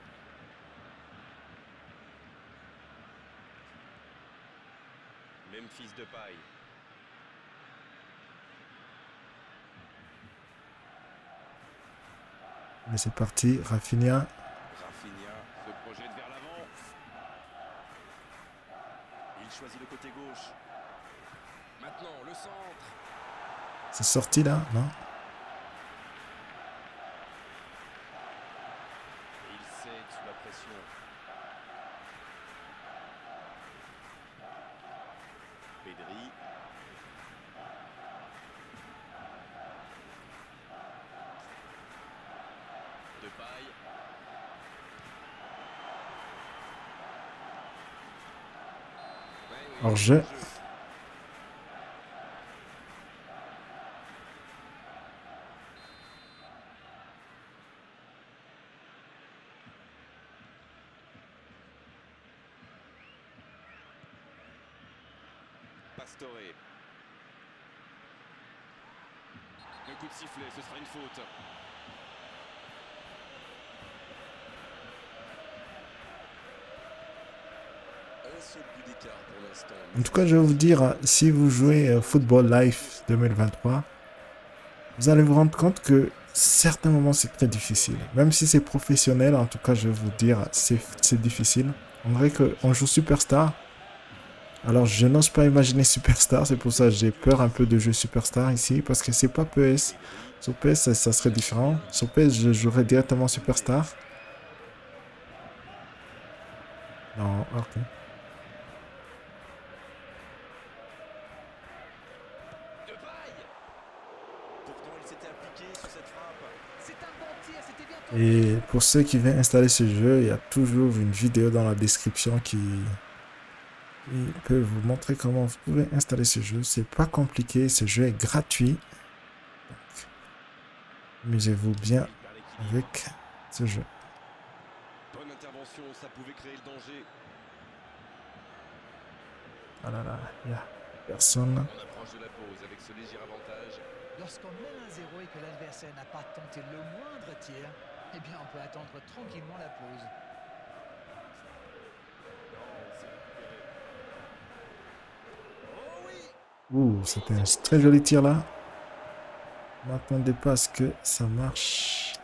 Et c'est parti, Raphinha. Raphinha se projette vers l'avant. Il choisit le côté gauche. Maintenant, le centre. C'est sorti là, non? Il cède sous la pression. Pedri. Alors je... Pastore. Le coup de sifflet, ce sera une faute. En tout cas, je vais vous dire, si vous jouez Football Live deux mille vingt-trois, vous allez vous rendre compte que certains moments c'est très difficile. Même si c'est professionnel, en tout cas, je vais vous dire, c'est difficile. On dirait qu'on joue Superstar. Alors, je n'ose pas imaginer Superstar, c'est pour ça que j'ai peur un peu de jouer Superstar ici, parce que c'est pas P E S. Sur P S, ça, ça serait différent. Sur P S, je jouerais directement Superstar. Non, ok. Et pour ceux qui viennent installer ce jeu, il y a toujours une vidéo dans la description qui, qui peut vous montrer comment vous pouvez installer ce jeu. C'est pas compliqué, ce jeu est gratuit. Amusez-vous bien avec ce jeu. Bonne intervention, ça pouvait créer le danger. Ah là là, il n'y a personne. On approche de la pause avec ce léger avantage. Lorsqu'on mène un zéro et que l'adversaire n'a pas tenté le moindre tir, eh bien on peut attendre tranquillement la pause. Ouh, c'était un très joli tir là. On n'attendait pas à ce que ça marche.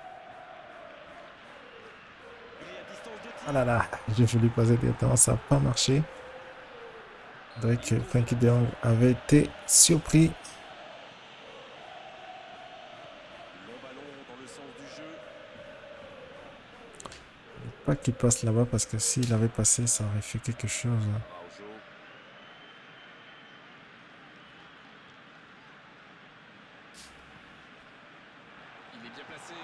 Ah là là, je voulais pas être directement, ça n'a pas marché. Donc Frenkie de Jong avait été surpris. Pas qu'il passe là-bas parce que s'il avait passé, ça aurait fait quelque chose. Il est bien placé.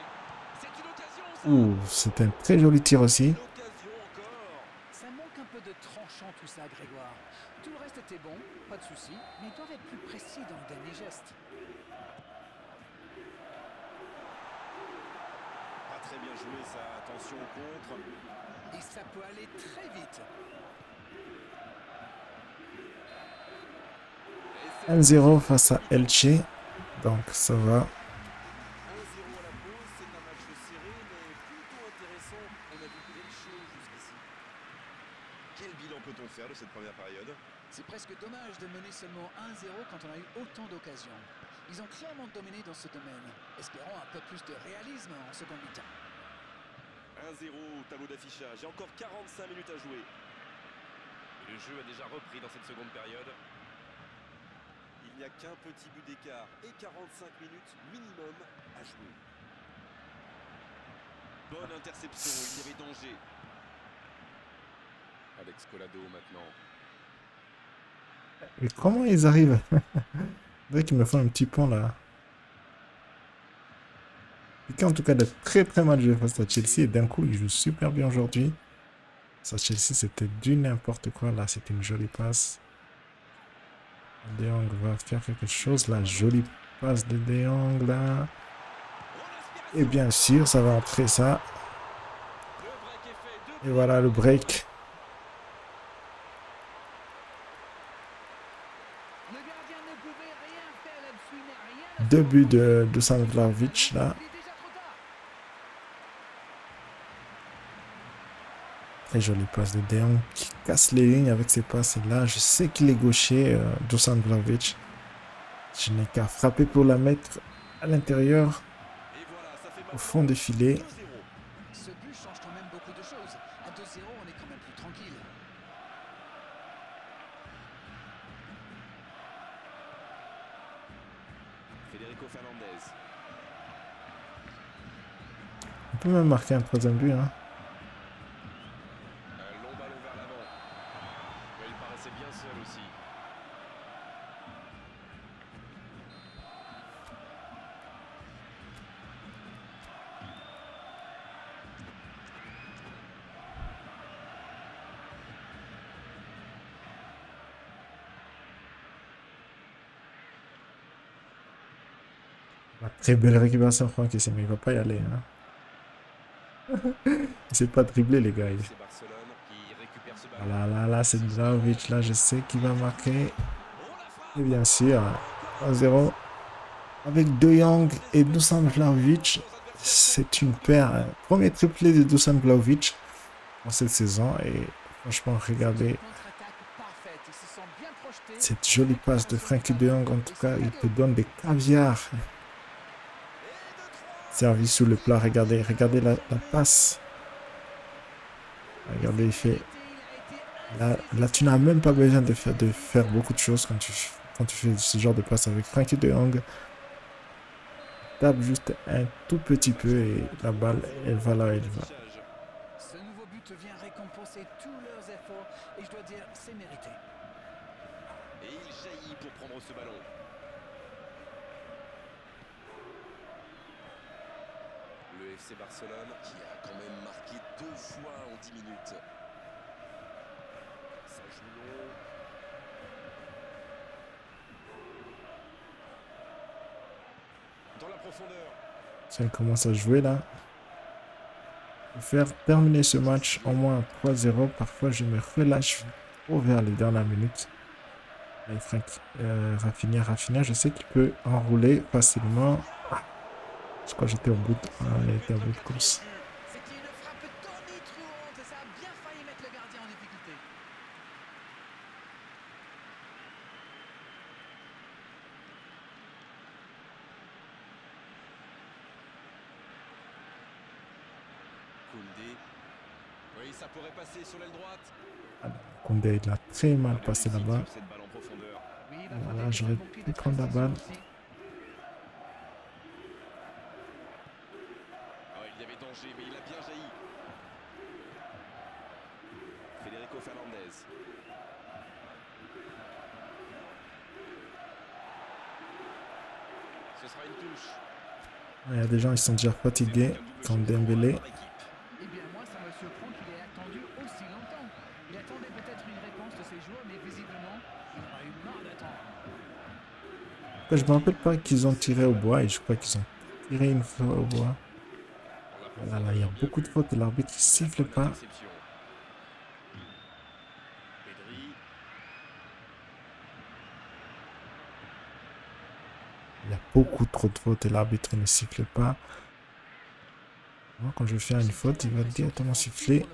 C'est une occasion. Ouh, c'est un très joli tir aussi. Ça manque un peu de tranchant tout ça, Grégoire. Tout le reste était bon, pas de souci, mais ils doivent être plus précis dans le dernier geste. Très bien joué, ça, attention au contre. Et ça peut aller très vite. un zéro face à Elche. Donc ça va. un zéro à la pause, c'est un match serré, mais plutôt intéressant. On a vu Elche jusqu'ici. Quel bilan peut-on faire de cette première période? C'est presque dommage de mener seulement un zéro quand on a eu autant d'occasions. Ils ont clairement dominé dans ce domaine, espérant un peu plus de réalisme en seconde mi-temps. un zéro au tableau d'affichage, et encore quarante-cinq minutes à jouer. Le jeu a déjà repris dans cette seconde période. Il n'y a qu'un petit but d'écart et quarante-cinq minutes minimum à jouer. Bonne interception, il y avait danger. Alex Collado maintenant. Mais comment ils arrivent? C'est vrai qu'ils me font un petit pont là. Piqué en tout cas de très très mal joué face à Chelsea et d'un coup il joue super bien aujourd'hui. Ça Chelsea c'était du n'importe quoi là, c'était une jolie passe. De Jong va faire quelque chose, la jolie passe de De Jong là. Et bien sûr ça va entrer ça. Et voilà le break. Deux buts de Dusan Vlahovic là. Très jolie passe de De Jong qui casse les lignes avec ses passes là. Je sais qu'il est gaucher, euh, Dusan Vlahovic. Je n'ai qu'à frapper pour la mettre à l'intérieur, au fond des filets. Ce but change quand même beaucoup de choses. À deux zéro, on est quand même plus tranquille. On peut même marquer un troisième but. Hein. Un long ballon vers l'avant. Il paraissait bien seul aussi. Très belle récupération, Franck, mais il ne va pas y aller. Hein. Il ne sait pas dribbler, les gars. Voilà, là, là, c'est Vlahovic. Là, je sais qu'il va marquer. Et bien sûr, un zéro. Avec De Jong et Dusan Vlahovic, c'est une paire. Premier triplé de Dusan Vlahovic en cette saison. Et franchement, regardez. Cette jolie passe de Frenkie de Jong, en tout cas, il te donne des caviars. Servi sous le plat, regardez, regardez la, la passe. Regardez, il fait. Là, là tu n'as même pas besoin de faire, de faire beaucoup de choses quand tu, quand tu fais ce genre de passe avec Frenkie de Jong. tape juste un tout petit peu et la balle, elle va là, elle va. Ce nouveau but vient récompenser tous leurs efforts et je dois dire, c'est mérité. Et il jaillit pour prendre ce ballon. Le F C Barcelone qui a quand même marqué deux fois en dix minutes. Ça joue long. Dans la profondeur. Ça commence à jouer là. Faire terminer ce match en moins trois zéro. Parfois, je me relâche trop vers les dernières minutes. Allez, Franck, euh, Raphinha, Raphinha, je sais qu'il peut enrouler facilement. Ah. Parce que j'étais au bout de, ah, il était au bout de course. Koundé. Oui, ça pourrait passer sur l'aile droite. Ah, Koundé, il a très mal passé là-bas. Voilà, j'aurais pu prendre la balle. Oh, il y avait danger, mais il a bien jailli. Federico Fernandez. Ce sera une touche. Il y a des gens qui sont déjà fatigués, comme Dembélé. Je me rappelle pas qu'ils ont tiré au bois et je crois qu'ils ont tiré une fois au bois. Là, là, il y a beaucoup de fautes et l'arbitre ne siffle pas. Il y a beaucoup trop de fautes et l'arbitre ne siffle pas. Moi, quand je fais une faute, il va directement siffler.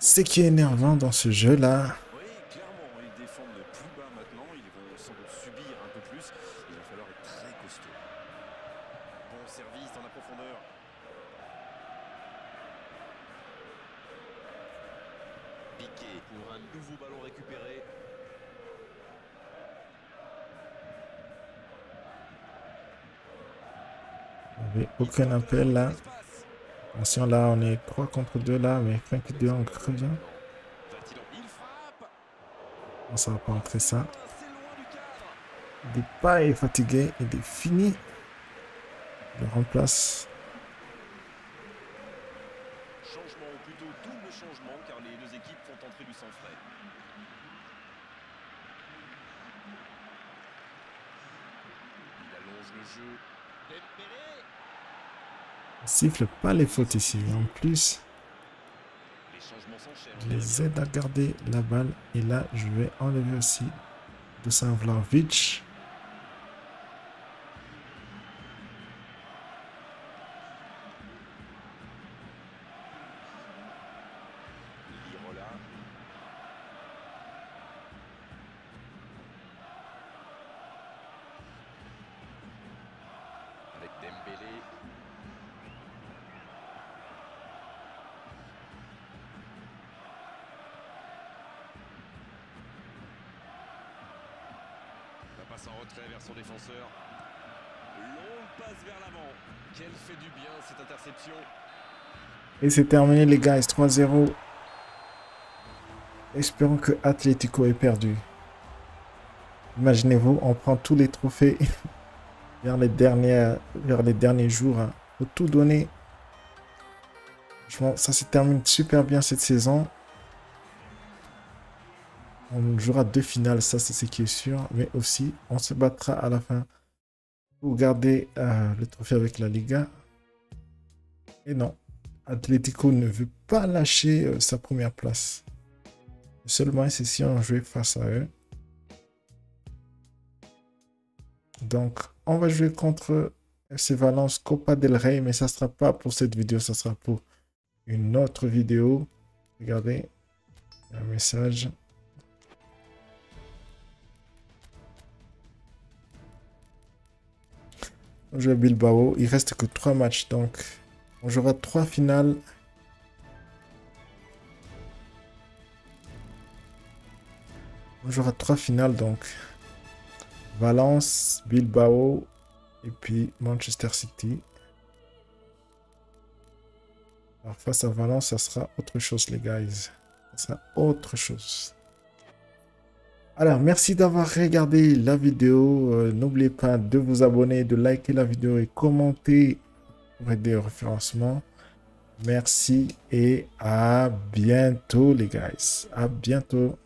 Ce qui est énervant dans ce jeu-là. Pour un nouveau ballon récupéré. Il n'y avait aucun appel là. Attention là, on est trois contre deux là, mais Frenkie de Jong revient. On ne va pas entrer ça. Il n'est pas fatigué, il est fini. Il remplace. On siffle pas les fautes ici, en plus je les aide à garder la balle et là je vais enlever aussi Dusan Vlahovic. Passe en retrait vers son défenseur. Longue passe vers l'avant. Quel fait du bien cette interception. Et c'est terminé les gars, trois zéro. Espérons que Atlético est perdu. Imaginez-vous, on prend tous les trophées vers, les derniers, vers les derniers jours. Hein. Faut tout donner. Franchement, ça se termine super bien cette saison. On jouera deux finales, ça c'est ce qui est sûr, mais aussi on se battra à la fin pour garder euh, le trophée avec la Liga. Et non, Atlético ne veut pas lâcher euh, sa première place. Seulement c'est si on jouait face à eux. Donc on va jouer contre F C Valence Copa del Rey, mais ça sera pas pour cette vidéo, ça sera pour une autre vidéo. Regardez, il y a un message. On joue à Bilbao, il reste que trois matchs, donc on jouera trois finales. On jouera trois finales, donc Valence, Bilbao, Et puis Manchester City. Alors face à Valence, ça sera autre chose, les guys. Ça sera autre chose. Alors, merci d'avoir regardé la vidéo. Euh, N'oubliez pas de vous abonner, de liker la vidéo et commenter pour aider au référencement. Merci et à bientôt, les guys. À bientôt.